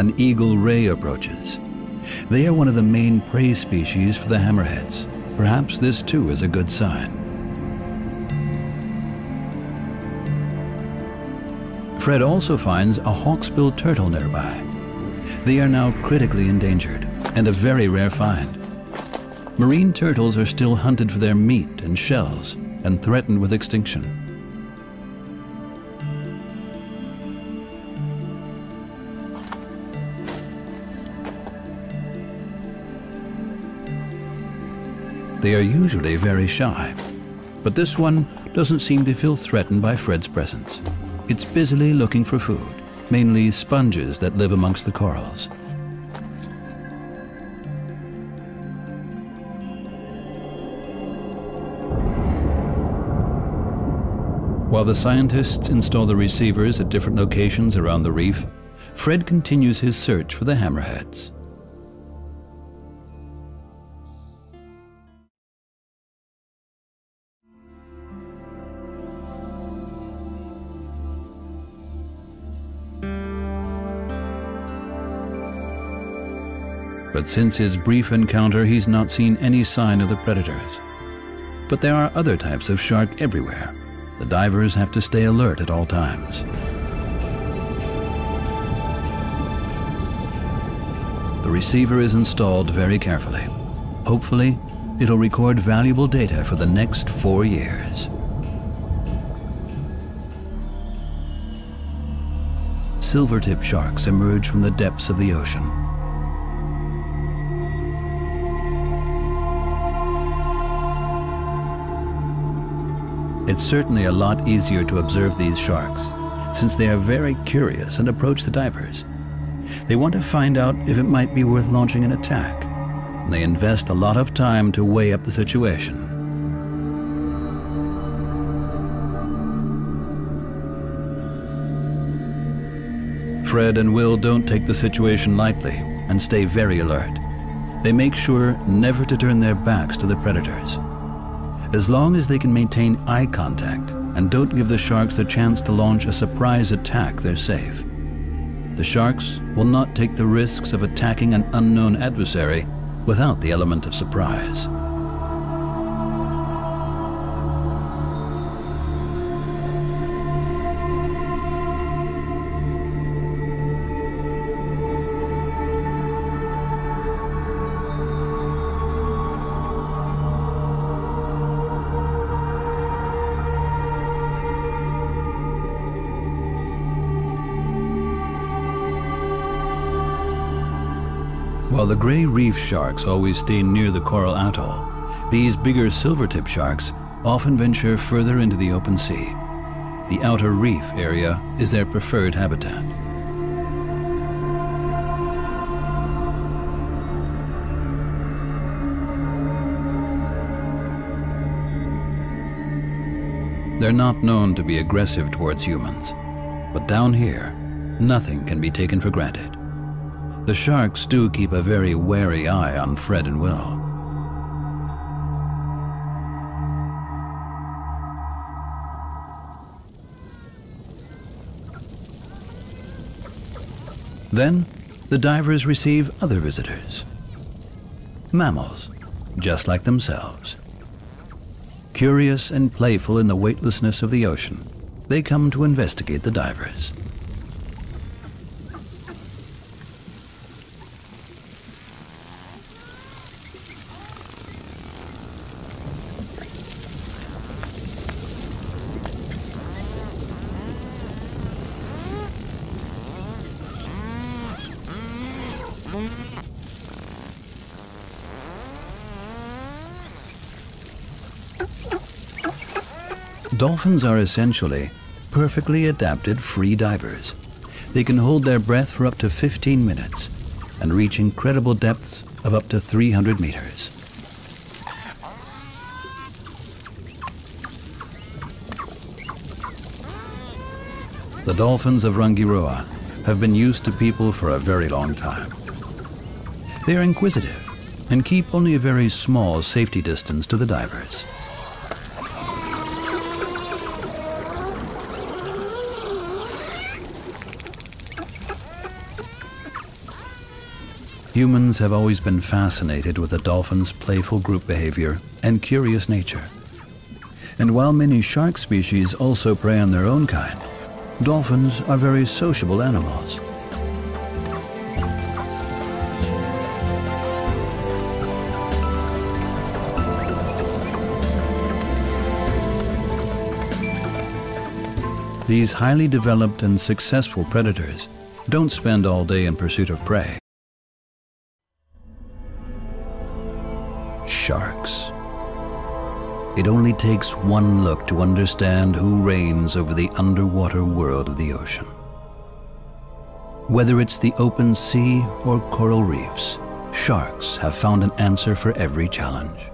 An eagle ray approaches. They are one of the main prey species for the hammerheads. Perhaps this too is a good sign. Fred also finds a hawksbill turtle nearby. They are now critically endangered and a very rare find. Marine turtles are still hunted for their meat and shells and threatened with extinction. They are usually very shy, but this one doesn't seem to feel threatened by Fred's presence. It's busily looking for food, mainly sponges that live amongst the corals. While the scientists install the receivers at different locations around the reef, Fred continues his search for the hammerheads. But since his brief encounter, he's not seen any sign of the predators. But there are other types of shark everywhere. The divers have to stay alert at all times. The receiver is installed very carefully. Hopefully, it'll record valuable data for the next 4 years. Silvertip sharks emerge from the depths of the ocean. It's certainly a lot easier to observe these sharks, since they are very curious and approach the divers. They want to find out if it might be worth launching an attack, and they invest a lot of time to weigh up the situation. Fred and Will don't take the situation lightly and stay very alert. They make sure never to turn their backs to the predators. As long as they can maintain eye contact and don't give the sharks the chance to launch a surprise attack, they're safe. The sharks will not take the risks of attacking an unknown adversary without the element of surprise. While the gray reef sharks always stay near the coral atoll, these bigger silvertip sharks often venture further into the open sea. The outer reef area is their preferred habitat. They're not known to be aggressive towards humans, but down here, nothing can be taken for granted. The sharks do keep a very wary eye on Fred and Will. Then, the divers receive other visitors. Mammals, just like themselves. Curious and playful in the weightlessness of the ocean, they come to investigate the divers. Dolphins are essentially perfectly adapted free divers. They can hold their breath for up to 15 minutes and reach incredible depths of up to 300 meters. The dolphins of Rangiroa have been used to people for a very long time. They are inquisitive and keep only a very small safety distance to the divers. Humans have always been fascinated with the dolphin's playful group behavior and curious nature. And while many shark species also prey on their own kind, dolphins are very sociable animals. These highly developed and successful predators don't spend all day in pursuit of prey. Sharks. It only takes one look to understand who reigns over the underwater world of the ocean. Whether it's the open sea or coral reefs, sharks have found an answer for every challenge.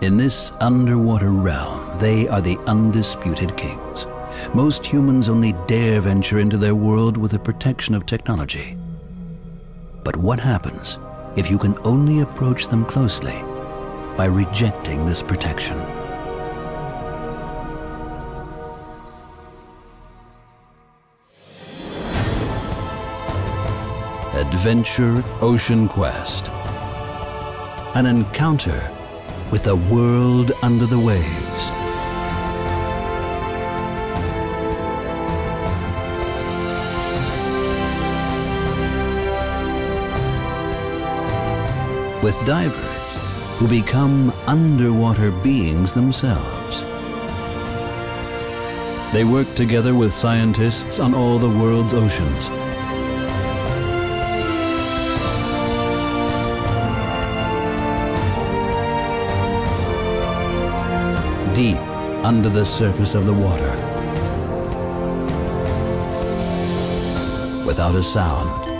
In this underwater realm, they are the undisputed kings. Most humans only dare venture into their world with the protection of technology. But what happens if you can only approach them closely by rejecting this protection? Adventure Ocean Quest. An encounter with a world under the waves. With divers who become underwater beings themselves. They work together with scientists on all the world's oceans. Deep under the surface of the water. Without a sound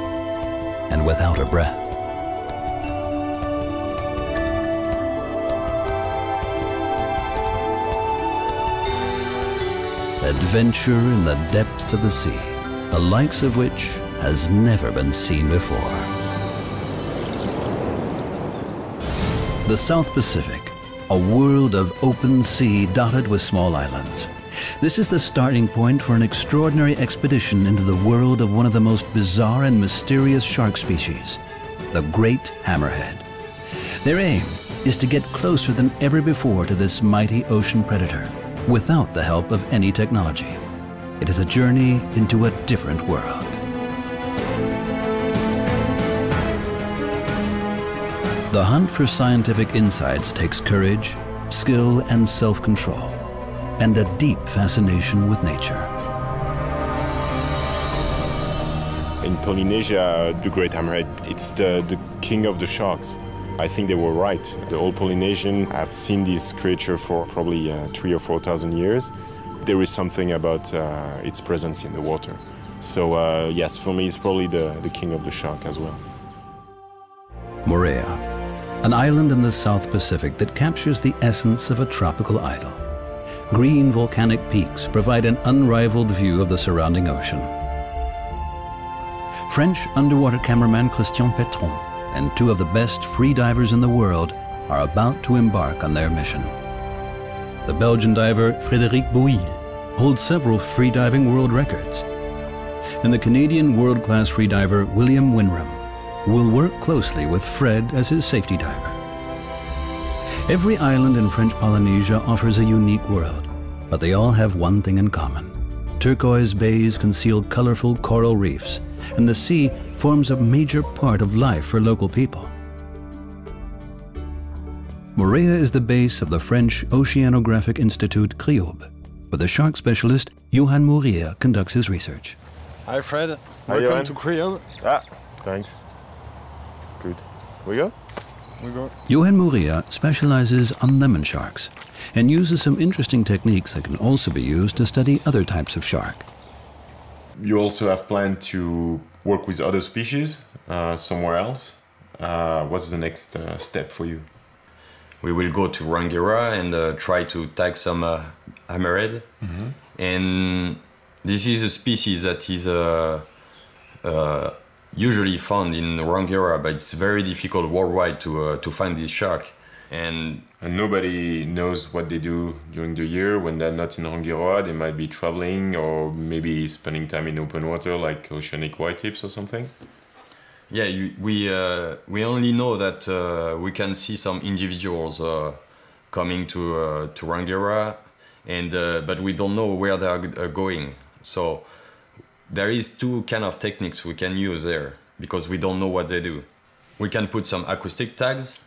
and without a breath. Adventure in the depths of the sea, the likes of which has never been seen before. The South Pacific, a world of open sea dotted with small islands. This is the starting point for an extraordinary expedition into the world of one of the most bizarre and mysterious shark species, the great hammerhead. Their aim is to get closer than ever before to this mighty ocean predator, without the help of any technology. It is a journey into a different world. The hunt for scientific insights takes courage, skill, and self-control, and a deep fascination with nature. In Polynesia, the great hammerhead, it's the king of the sharks. I think they were right. The old Polynesian have seen this creature for probably 3,000 or 4,000 years. There is something about its presence in the water. So yes, for me, it's probably the king of the shark as well. Moorea, an island in the South Pacific that captures the essence of a tropical idyll. Green volcanic peaks provide an unrivaled view of the surrounding ocean. French underwater cameraman Christian Petron and two of the best free divers in the world are about to embark on their mission. The Belgian diver Frédéric Buyle holds several freediving world records. And the Canadian world-class freediver William Winram will work closely with Fred as his safety diver. Every island in French Polynesia offers a unique world, but they all have one thing in common. Turquoise bays conceal colorful coral reefs, and the sea forms a major part of life for local people. Moorea is the base of the French Oceanographic Institute CRIOBE, where the shark specialist Johan Mourier conducts his research. Hi Fred, welcome to CRIOBE. Ah, thanks. Good. We go? We go. Johan Mourier specializes on lemon sharks and uses some interesting techniques that can also be used to study other types of shark. You also have planned to work with other species somewhere else. What's the next step for you? We will go to Rangiroa and try to tag some hammerhead. Mm-hmm. And this is a species that is usually found in Rangiroa, but it's very difficult worldwide to find this shark. And nobody knows what they do during the year. When they're not in Rangiroa, they might be traveling or maybe spending time in open water, like oceanic whitetips or something. Yeah, we only know that we can see some individuals coming to Rangiroa, and but we don't know where they are going. So there is two kind of techniques we can use there because we don't know what they do. We can put some acoustic tags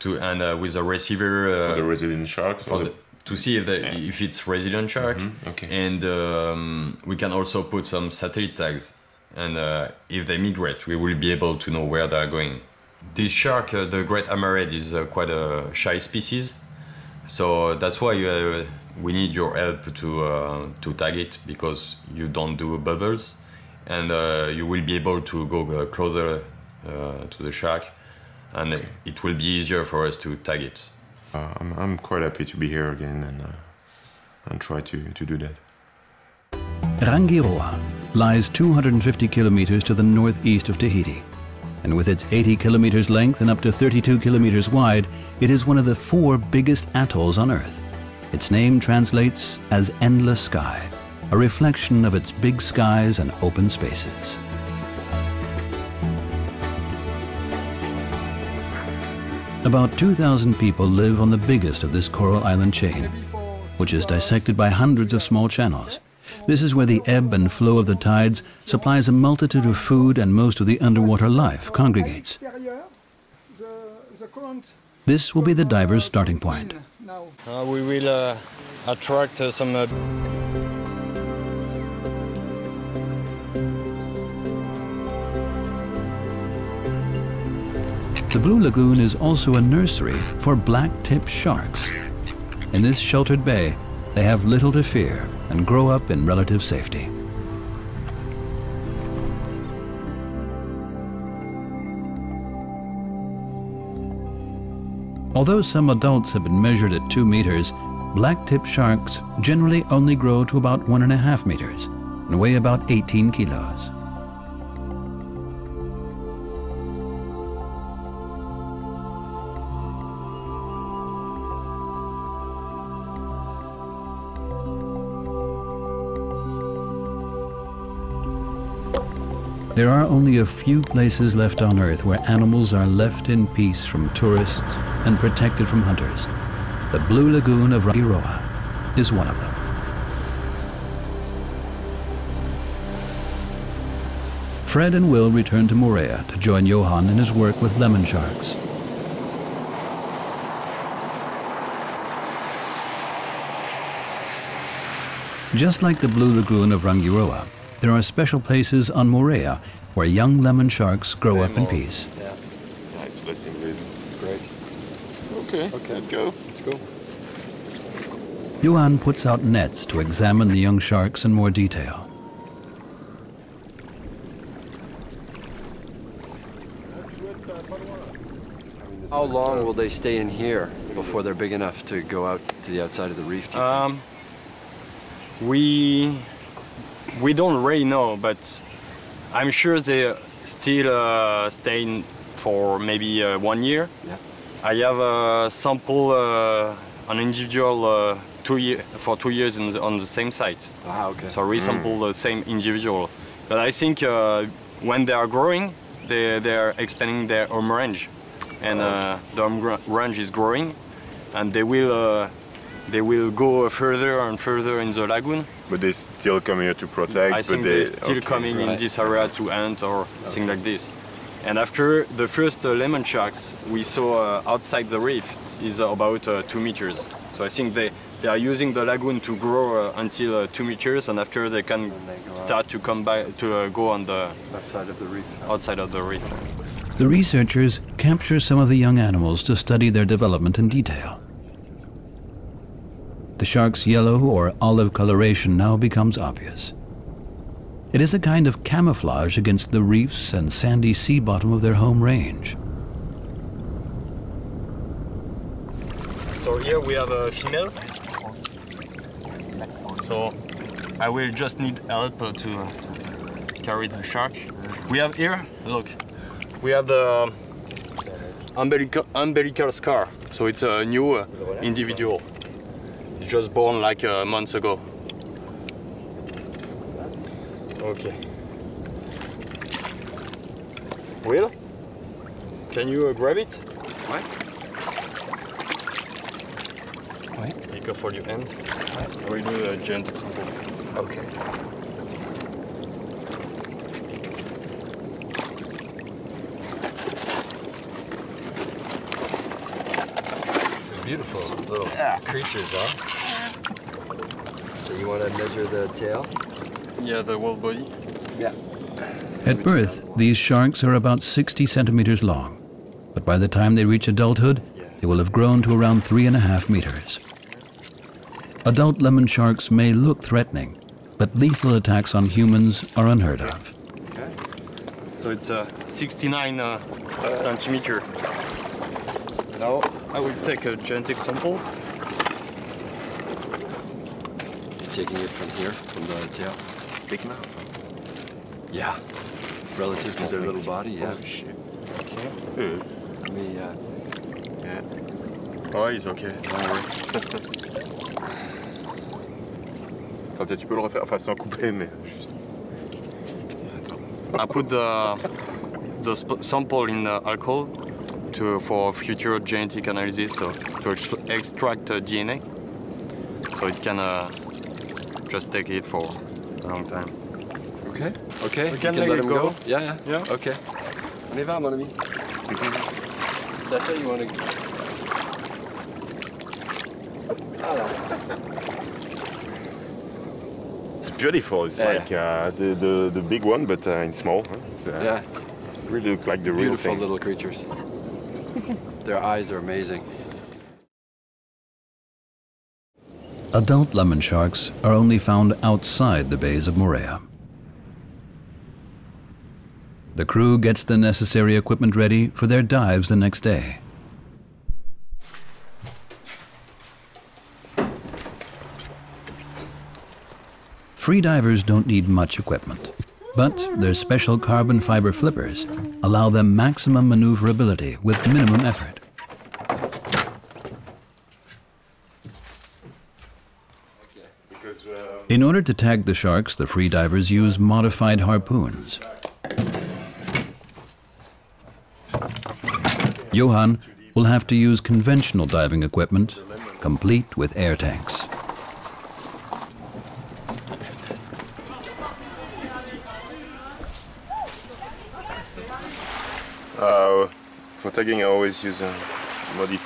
to and with a receiver for the resident sharks for the to see if, if it's resident shark. Mm-hmm. Okay. And we can also put some satellite tags, and if they migrate, we will be able to know where they are going. This shark, the great hammerhead, is quite a shy species, so that's why we need your help to tag it, because you don't do bubbles, and you will be able to go closer to the shark, and it will be easier for us to tag it. I'm quite happy to be here again and try to do that. Rangiroa lies 250 kilometers to the northeast of Tahiti, and with its 80 kilometers length and up to 32 kilometers wide, it is one of the 4 biggest atolls on Earth. Its name translates as endless sky, a reflection of its big skies and open spaces. About 2,000 people live on the biggest of this coral island chain, which is dissected by hundreds of small channels. This is where the ebb and flow of the tides supplies a multitude of food, and most of the underwater life congregates. This will be the divers' starting point. We will attract some... The Blue Lagoon is also a nursery for black-tip sharks. In this sheltered bay, they have little to fear and grow up in relative safety. Although some adults have been measured at 2 meters, black-tip sharks generally only grow to about 1.5 meters and weigh about 18 kilos. There are only a few places left on Earth where animals are left in peace from tourists and protected from hunters. The Blue Lagoon of Rangiroa is one of them. Fred and Will return to Moorea to join Johan in his work with lemon sharks. Just like the Blue Lagoon of Rangiroa, there are special places on Moorea where young lemon sharks grow up in peace. Yeah, it's blessing really. Great. Okay, let's go. Yuan puts out nets to examine the young sharks in more detail. How long will they stay in here before they're big enough to go out to the outside of the reef, do you think? We don't really know, but I'm sure they still stay for maybe 1 year. Yeah. I have a sample, an individual for 2 years on the same site. Ah, okay. So resample the same individual. But I think when they are growing, they are expanding their home range, and the home range is growing, and they will go further and further in the lagoon. But they still come here to protect? I think they're still coming in this area to hunt or things like this. And after the first lemon sharks we saw outside the reef is about 2 meters. So I think they are using the lagoon to grow until 2 meters, and after they can start to come back to go on the outside of the reef. The researchers capture some of the young animals to study their development in detail. The shark's yellow or olive coloration now becomes obvious. It is a kind of camouflage against the reefs and sandy sea bottom of their home range. So here we have a female. So I will just need help to carry the shark. We have here, look, we have the umbilical scar. So it's a new individual. Just born like a month ago. Okay. Will, can you grab it? Why? speaker for your end. I will do a gent example. Okay. Beautiful little creatures, huh? So you want to measure the tail? Yeah, the whole body. Yeah. At birth, these sharks are about 60 centimeters long, but by the time they reach adulthood, they will have grown to around 3.5 meters. Adult lemon sharks may look threatening, but lethal attacks on humans are unheard of. Okay. So it's 69 centimeter. Now I will take a gent example. Taking it from here, from the tail. Big mouth. Yeah. Relative to their little body, yeah. Oh, shit. Okay. Let me, yeah. Oh, he's okay. Don't worry. Attends, tu peux le refaire. Enfin, c'est un couplet, mais juste. I put the sample in alcohol. For future genetic analysis, to extract DNA, so it can just take it for a long time. Okay. Okay. We can let him go. Yeah, yeah. Yeah. Okay. On y va, mon ami. That's how you want to go. It's beautiful. It's like the big one, but in small. Huh? It's, yeah. Really look like the real thing. Beautiful little creatures. Their eyes are amazing. Adult lemon sharks are only found outside the bays of Moorea. The crew gets the necessary equipment ready for their dives the next day. Free divers don't need much equipment, but their special carbon fiber flippers allow them maximum maneuverability with minimum effort. In order to tag the sharks, the free divers use modified harpoons. Johan will have to use conventional diving equipment, complete with air tanks. For tagging, I always use a modifier.